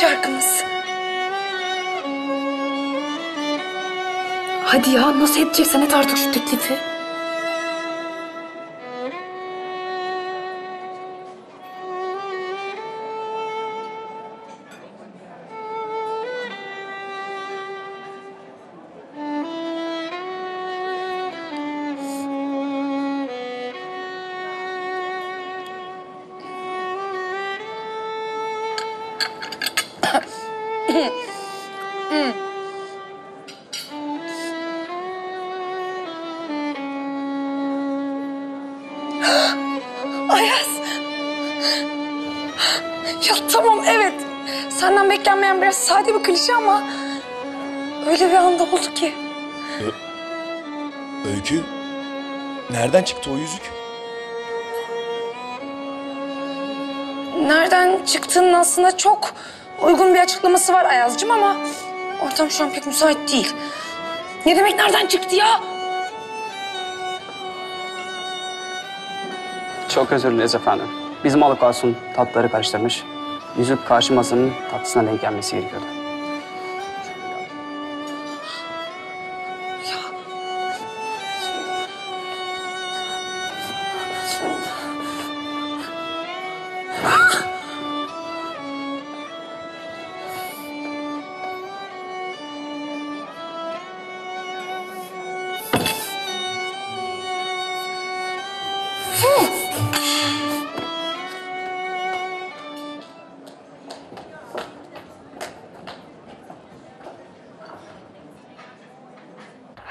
Şarkımız. Hadi ya, nasıl edeceksen et artık şu teklifi. Ayaz. Ya tamam, evet. Senden beklenmeyen biraz sade bir klişe ama öyle bir anda oldu ki. Öykü, nereden çıktı o yüzük? Nereden çıktığının aslında çok uygun bir açıklaması var Ayaz'cığım ama ortam şu an pek müsait değil. Ne demek nereden çıktı ya? Çok özür dileriz efendim. Bizim alokasyon tatları karıştırmış. Yüzük karşı masanın tatlısına denk gelmesi gerekiyordu.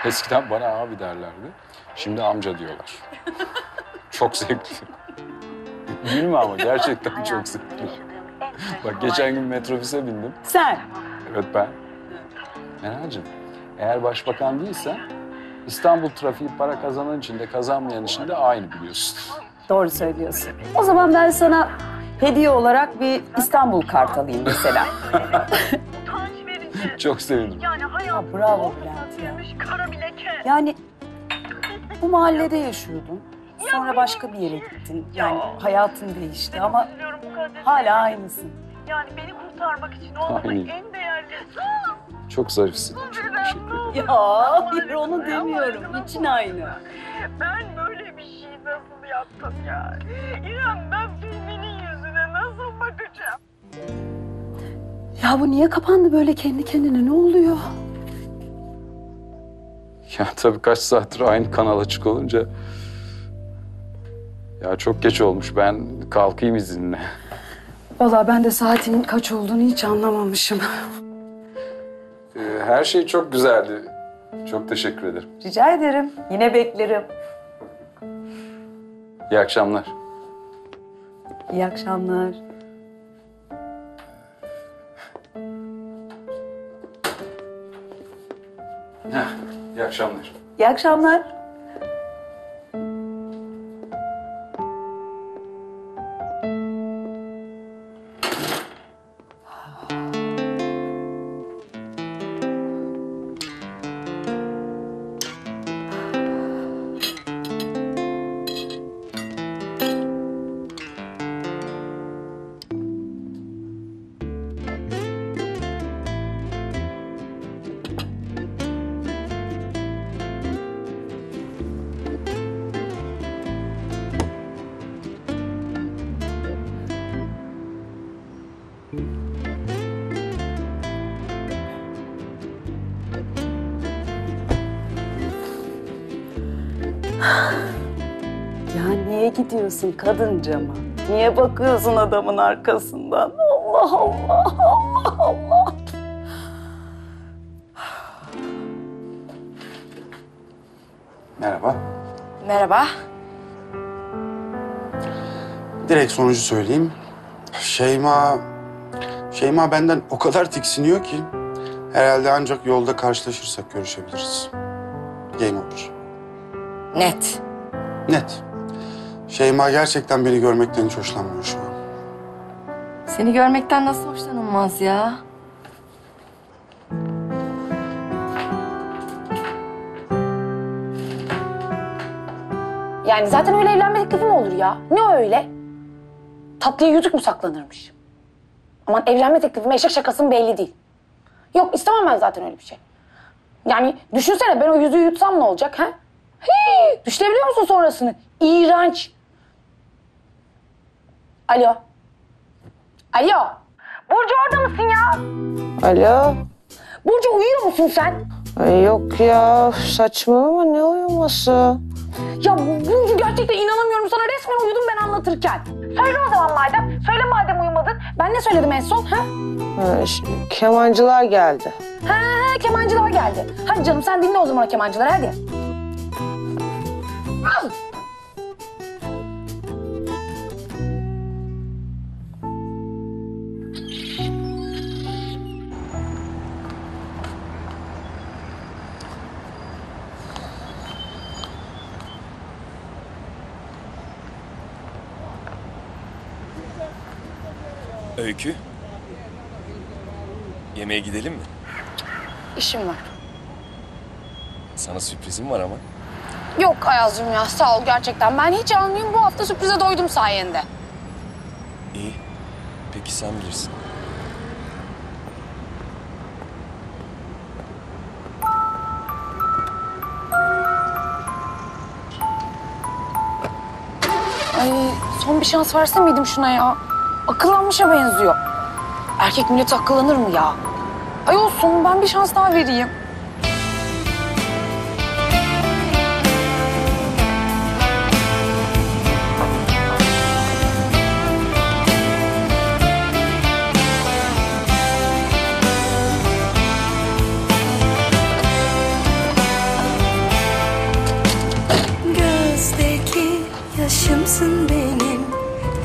Eskiden bana abi derlerdi. Şimdi amca diyorlar. Çok zevkli. Gülme ama gerçekten çok zevkli. Bak geçen gün metrobüse bindim. Sen? Evet ben. Meral'cığım, eğer başbakan değilsen İstanbul trafiği para kazanan için de kazanmayan için de aynı biliyorsun. Doğru söylüyorsun. O zaman ben sana hediye olarak bir İstanbul kart alayım mesela. Çok sevindim. Ya bravo Bülent ya. Yani bu mahallede yaşıyordun. Sonra başka bir yere gittin. Yani hayatın değişti ama hala aynısın. Yani beni kurtarmak için olmadı en değerli. Çok zarifsin. Çok teşekkür ederim. Ya hayır onu demiyorum. İçin aynı. Ben böyle bir şey nasıl yaptım ya? İrem ben filminin yüzüne nasıl bakacağım? Ya bu niye kapandı böyle kendi kendine? Ne oluyor? Ya tabii kaç saattir aynı kanal açık olunca... Ya çok geç olmuş. Ben kalkayım izninle. Vallahi ben de saatinin kaç olduğunu hiç anlamamışım. Her şey çok güzeldi. Çok teşekkür ederim. Rica ederim. Yine beklerim. İyi akşamlar. İyi akşamlar. İyi akşamlar. İyi akşamlar. Gidiyorsun kadıncama. Niye bakıyorsun adamın arkasından? Allah Allah, Allah Allah. Merhaba. Merhaba. Direkt sonucu söyleyeyim. Şeyma benden o kadar tiksiniyor ki herhalde ancak yolda karşılaşırsak görüşebiliriz. Game over. Net. Net. Şeyma gerçekten beni görmekten hiç hoşlanmıyor şu an. Seni görmekten nasıl hoşlanılmaz ya? Yani zaten öyle evlenme teklifi mi olur ya? Ne öyle? Tatlıya yüzük mü saklanırmış? Aman evlenme teklifime eşek şakası mı belli değil. Yok istemem ben zaten öyle bir şey. Yani düşünsene ben o yüzüğü yutsam ne olacak ha? Hii, düşünebiliyor musun sonrasını? İğrenç. Alo. Alo. Burcu orada mısın ya? Alo. Burcu uyuyor musun sen? Ay yok ya, saçmalama ne uyuması? Ya Burcu gerçekten inanamıyorum sana, resmen uyudum ben anlatırken. Söyle o zaman madem, söyle madem uyumadın. Ben ne söyledim en son ha? Kemancılar geldi. Ha, kemancılar geldi. Hadi canım sen dinle o zaman o kemancıları hadi. Al. Öykü, yemeğe gidelim mi? İşim var. Sana sürprizim var ama. Yok Ayaz'cığım ya, sağ ol gerçekten. Ben hiç anlayayım, bu hafta sürprize doydum sayende. İyi, peki sen bilirsin. Ay, son bir şans verse miydim şuna ya? Akıllanmışa benziyor. Erkek millet akıllanır mı ya? Ay olsun, ben bir şans daha vereyim. Gözdeki yaşımsın benim.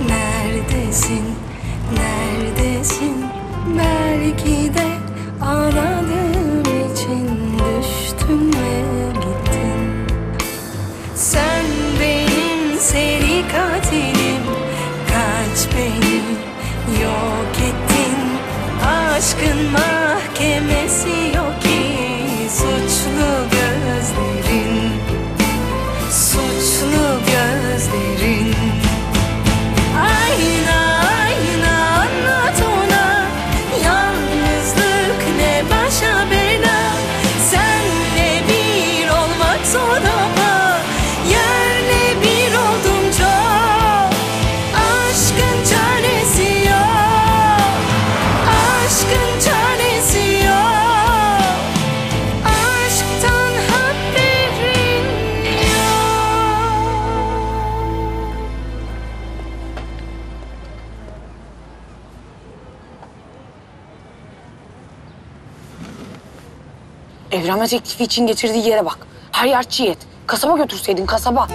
Neredesin, neredesin? Belki de aradığım için düştün ve gittin. Sen benim seri katilim. Kaç beni yok ettin. Aşkın mahkemesi yok ki. Suçlu gözlerin, suçlu gözlerin. Ayna, ayna anlat ona, yalnızlık ne baş Evlenme teklifi için getirdiği yere bak. Her yer çiğ et. Kasaba götürseydin kasaba.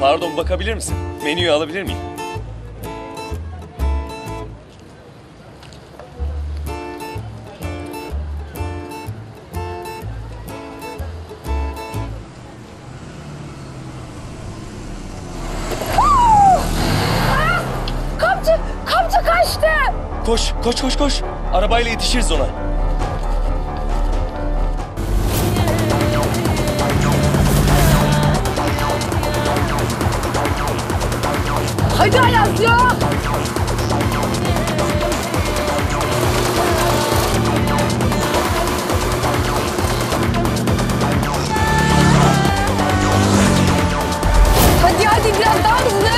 Pardon, bakabilir misin? Menüyü alabilir miyim? Kapçı kaçtı! Koş. Arabayla yetişiriz ona. Hadi Ayaz ya! Hadi biraz daha hızlı!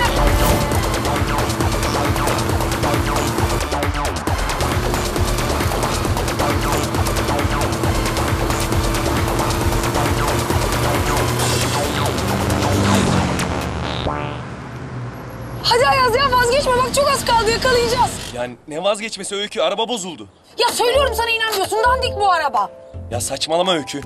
Hadi Ayaz ya, vazgeçme bak, çok az kaldı, yakalayacağız. Yani ne vazgeçmesi Öykü, araba bozuldu. Ya söylüyorum sana, inanmıyorsun, dandik bu araba. Ya saçmalama Öykü.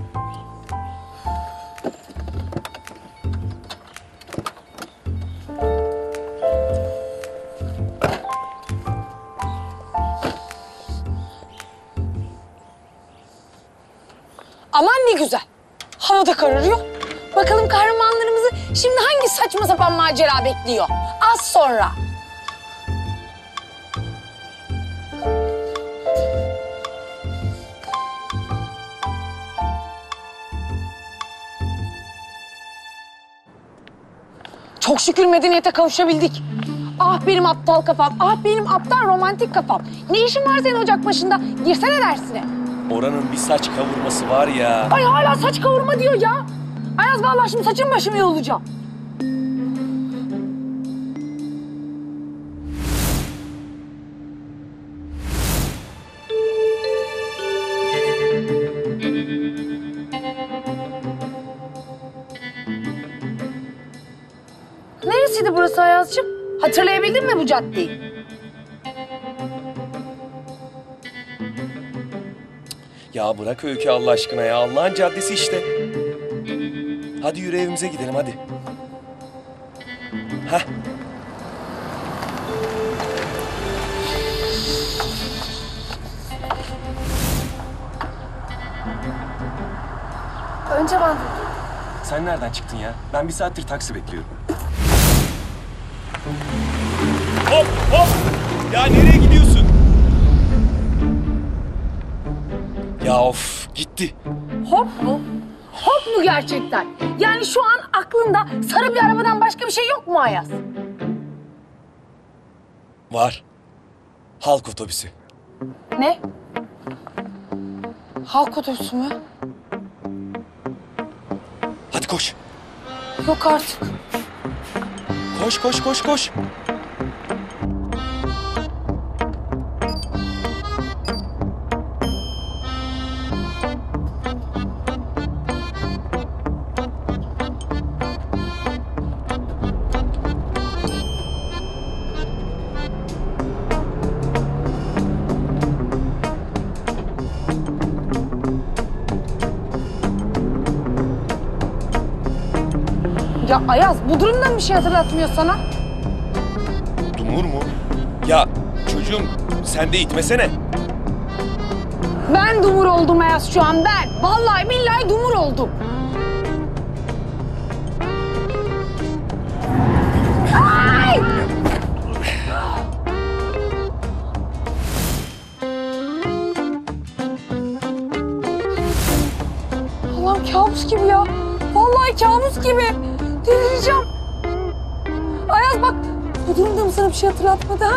Aman ne güzel, havada kararıyor. Bakalım kahramanlarımızı şimdi hangi saçma sapan macera bekliyor? Az sonra. Çok şükür medeniyete kavuşabildik. Ah benim aptal kafam, ah benim aptal romantik kafam. Ne işin var senin ocak başında? Girsene dersine. Oranın bir saç kavurması var ya. Ay hala saç kavurma diyor ya. Ayaz vallahi şimdi saçım başımı yolacağım. Neresiydi burası Ayaz'cığım? Hatırlayabildin mi bu caddeyi? Ya bırak Öykü Allah aşkına ya. Allah'ın caddesi işte. Hadi yürü evimize gidelim hadi. Hah. Önce ben... Sen nereden çıktın ya? Ben bir saattir taksi bekliyorum. Hop hop! Ya nereye gidiyorsun? Ya of gitti. Hop mu? Hop mu gerçekten? Yani şu an aklında sarı bir arabadan başka bir şey yok mu Ayaz? Var. Halk otobüsü. Ne? Halk otobüsü mü? Hadi koş. Yok artık. Koş. Ya Ayaz, bu durumdan bir şey hatırlatmıyor sana. Dumur mu? Ya çocuğum, sen de itmesene. Ben dumur oldum Ayaz şu an, ben. Vallahi billahi dumur oldum. Ay! Allah'ım kabus gibi ya. Vallahi kabus gibi. Delireceğim. Ayaz bak, bu durumda mı sana bir şey hatırlatmadı ha?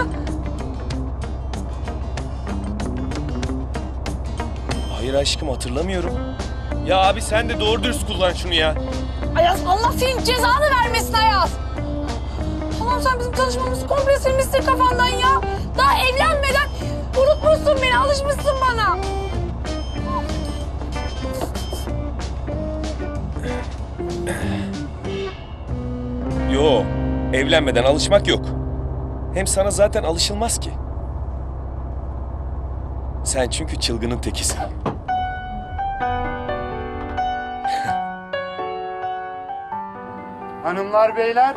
Hayır aşkım, hatırlamıyorum. Ya abi sen de doğru dürüst kullan şunu ya. Ayaz Allah senin cezanı vermesin Ayaz. Allah'ım sen bizim tanışmamızı komple silmişsin kafandan ya. Daha evlenmeden unutmuşsun beni, alışmışsın bana. Yo, evlenmeden alışmak yok. Hem sana zaten alışılmaz ki. Sen çünkü çılgının tekisin. Hanımlar, beyler,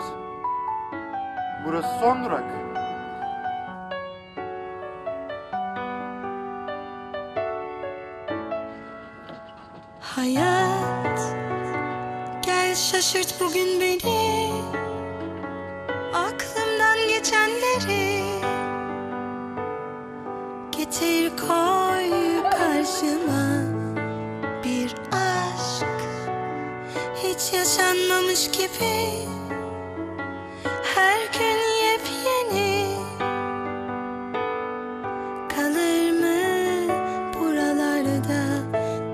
burası son durak. Hayat, gel şaşırt bugün beni, aklımdan geçenleri getir koy karşıma. Bir aşk hiç yaşanmamış gibi, her gün yepyeni. Kalır mı buralarda,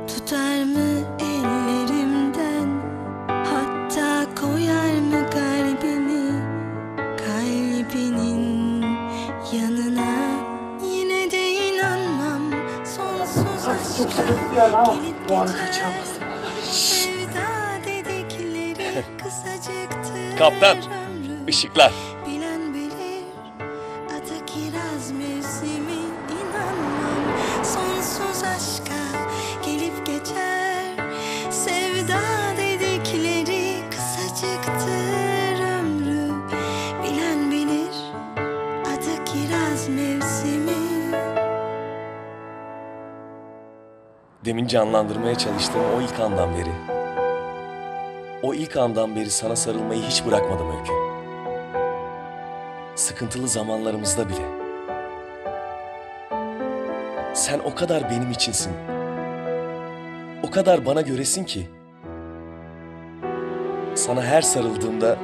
tutar mı ellerimden, hatta koyar mı kalbini kalbinin yanına? Yine de inanmam sonsuz aşka, gelip geçer. Kaptan, ışıklar. Bilen bilir, adı kiraz mevsimi, inanmam sonsuz aşka, gelip geçer. Sevda dedikleri kısacıktır ömrü, bilen bilir, adı kiraz mevsimi. Demin canlandırmaya çalıştığım o ilk andan beri. O ilk andan beri sana sarılmayı hiç bırakmadım Öykü. Sıkıntılı zamanlarımızda bile. Sen o kadar benim içinsin. O kadar bana göresin ki. Sana her sarıldığımda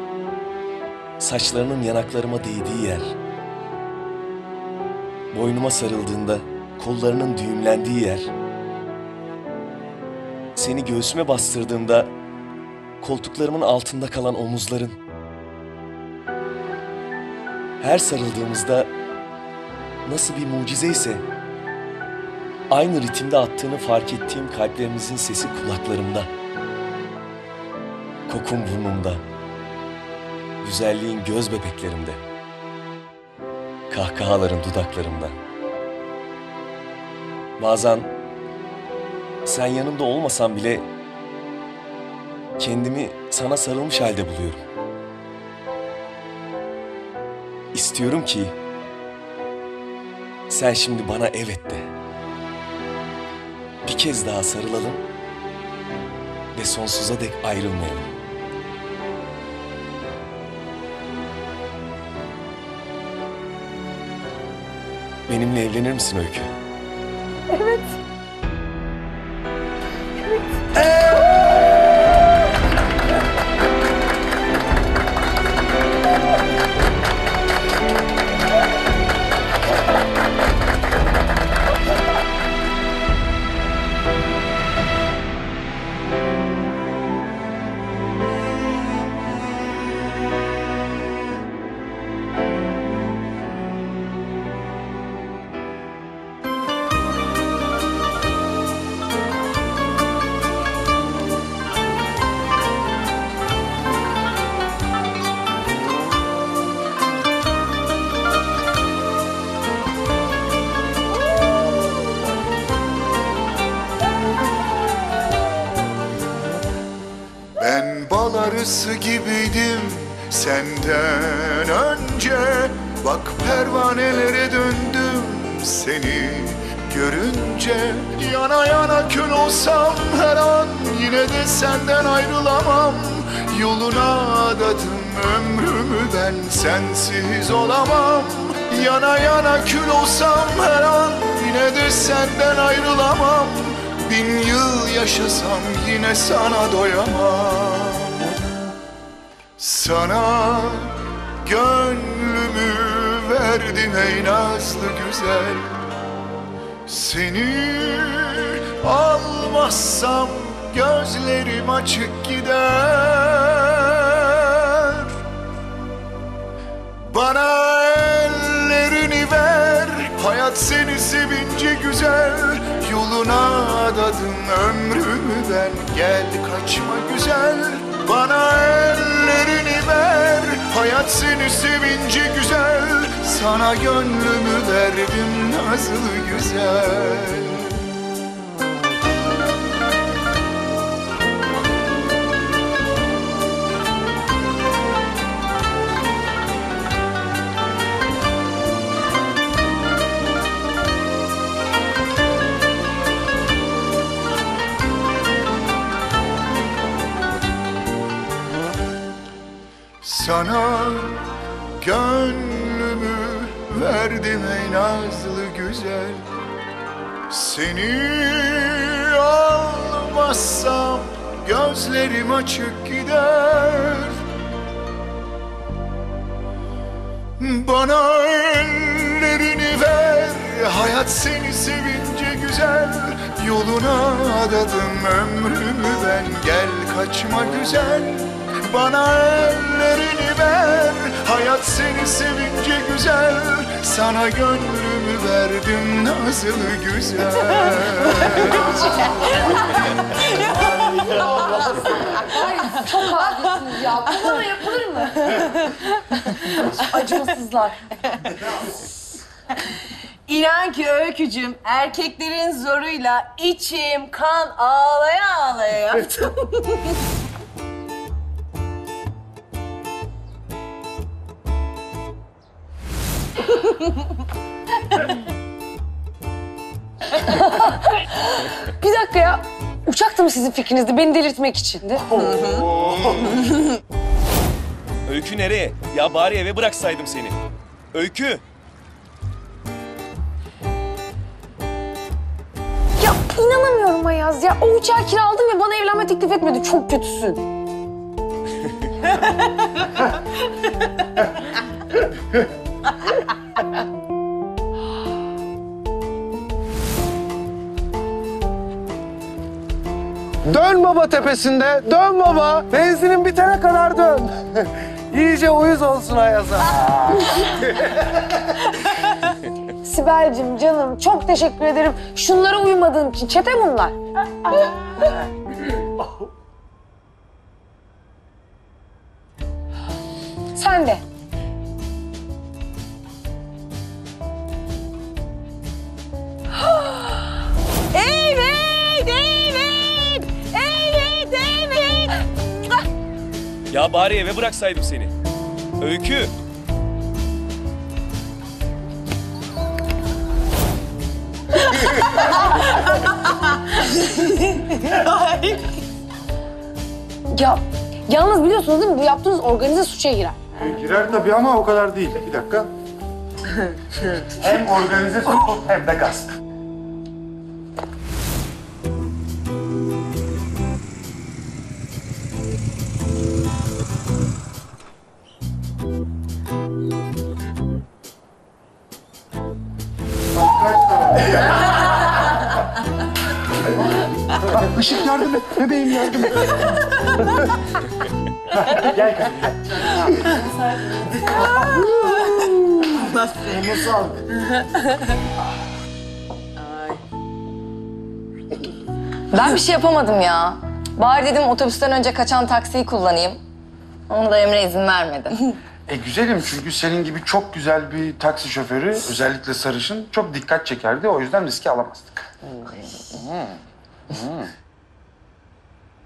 saçlarının yanaklarıma değdiği yer. Boynuma sarıldığında kollarının düğümlendiği yer. Seni göğsüme bastırdığımda koltuklarımın altında kalan omuzların. Her sarıldığımızda nasıl bir mucize ise aynı ritimde attığını fark ettiğim kalplerimizin sesi kulaklarımda. Kokun burnumda. Güzelliğin göz bebeklerimde. Kahkahaların dudaklarımda. Bazen sen yanımda olmasan bile kendimi sana sarılmış halde buluyorum. İstiyorum ki sen şimdi bana evet de. Bir kez daha sarılalım ve sonsuza dek ayrılmayalım. Benimle evlenir misin Öykü? Evet. Gibiydim senden önce, bak pervanelere döndüm seni görünce. Yana yana kül olsam her an, yine de senden ayrılamam. Yoluna adadım ömrümü ben, sensiz olamam. Yana yana kül olsam her an, yine de senden ayrılamam. Bin yıl yaşasam yine sana doyamam. Sana gönlümü verdim ey nazlı güzel. Seni almazsam gözlerim açık gider. Bana ellerini ver, hayat seni sevince güzel. Yoluna adadım ömrümü ben, gel kaçma güzel. Bana ellerini ver, hayat seni sevince güzel. Sana gönlümü verdim nazlı güzel. gönlümü verdim ey nazlı güzel. Seni almazsam gözlerim açık gider. Bana ellerini ver, hayat seni sevince güzel. Yoluna adadım ömrümü ben, gel kaçma güzel. Bana ellerini ver, hayat seni sevince güzel. Sana gönlümü verdim nazlı güzel. Ay çok adetsiniz ya, buna da yapılır mı? Acımasızlar. İnan ki Öykücüğüm, erkeklerin zoruyla içim kan ağlaya ağlaya yaptım. Bir dakika ya, uçak da mı sizin fikrinizdi? Beni delirtmek içindi. Öykü nereye? Ya bari eve bıraksaydım seni. Öykü! Ya inanamıyorum Ayaz ya. O uçağı kiraladım ve bana evlenme teklif etmedi. Çok kötüsün. Dön baba tepesinde, dön baba. Benzinin bitene kadar dön. İyice uyuz olsun Ayaz'a. Sibel'cim canım, çok teşekkür ederim. Şunlara uymadığım için, çete bunlar. Sen de. Ya bari eve bıraksaydım seni. Öykü. Ya yalnız biliyorsunuz değil mi? Bu yaptığınız organize suça girer. Girer tabii ama o kadar değil. Bir dakika. Hem organize suç hem de gasp. Işık yardım et, bebeğim yardım et. Gel kardeşim. Nasıl? Nasıl al? Ben bir şey yapamadım ya. Bari dedim otobüsten önce kaçan taksiyi kullanayım. Onu da Emre izin vermedi. Güzelim çünkü senin gibi çok güzel bir taksi şoförü, özellikle sarışın, çok dikkat çekerdi. O yüzden riski alamazdık.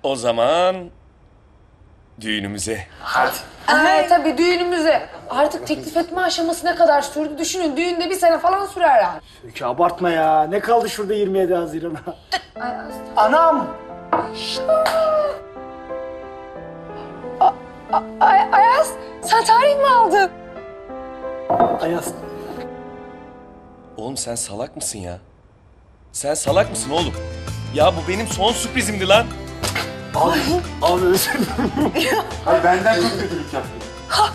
O zaman düğünümüze. Hadi. Tabii düğünümüze. Artık teklif etme aşaması ne kadar sürdü? Düşünün düğünde 1 sene falan sürer yani. Öykü abartma ya. Ne kaldı şurada 27 Haziran'a? Anam! Ayaz, sen tarih mi aldın? Ayaz. Oğlum sen salak mısın ya? Sen salak mısın oğlum? Ya bu benim son sürprizimdi lan. Abi özür dilerim. Hayır benden çok kötülük yaptın.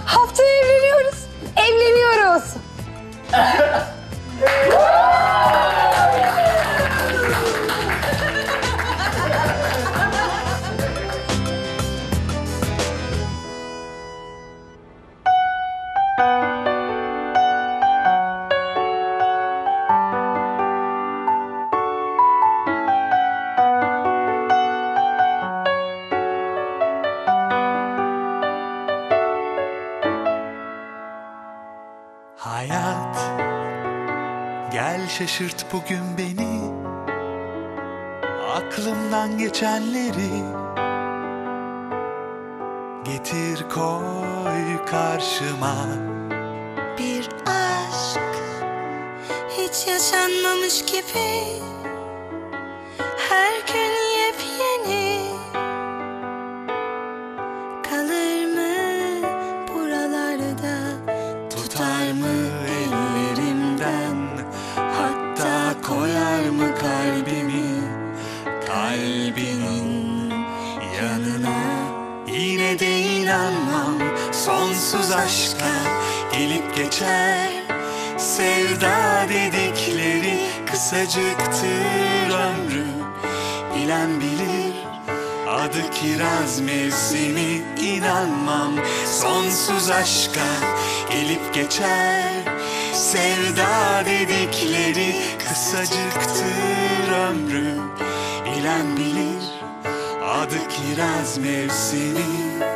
Haftaya evleniyoruz. Evleniyoruz. Şaşırt bugün beni, aklımdan geçenleri getir koy karşıma. Bir aşk hiç yaşanmamış gibi, her gün yepyeni. Kalır mı buralarda tutar mı ellerimden? Hatta koyar mı kalbimi kalbinin yanına? Yine de inanmam sonsuz aşka, gelip geçer sevda dedikleri. Kısacıktır ömrü, bilen bilir, adı kiraz mevsimi. İnanmam sonsuz aşka, gelip geçer sevda dedikleri. Kısacıktır ömrü, bilen bilir, adı kiraz mevsimi.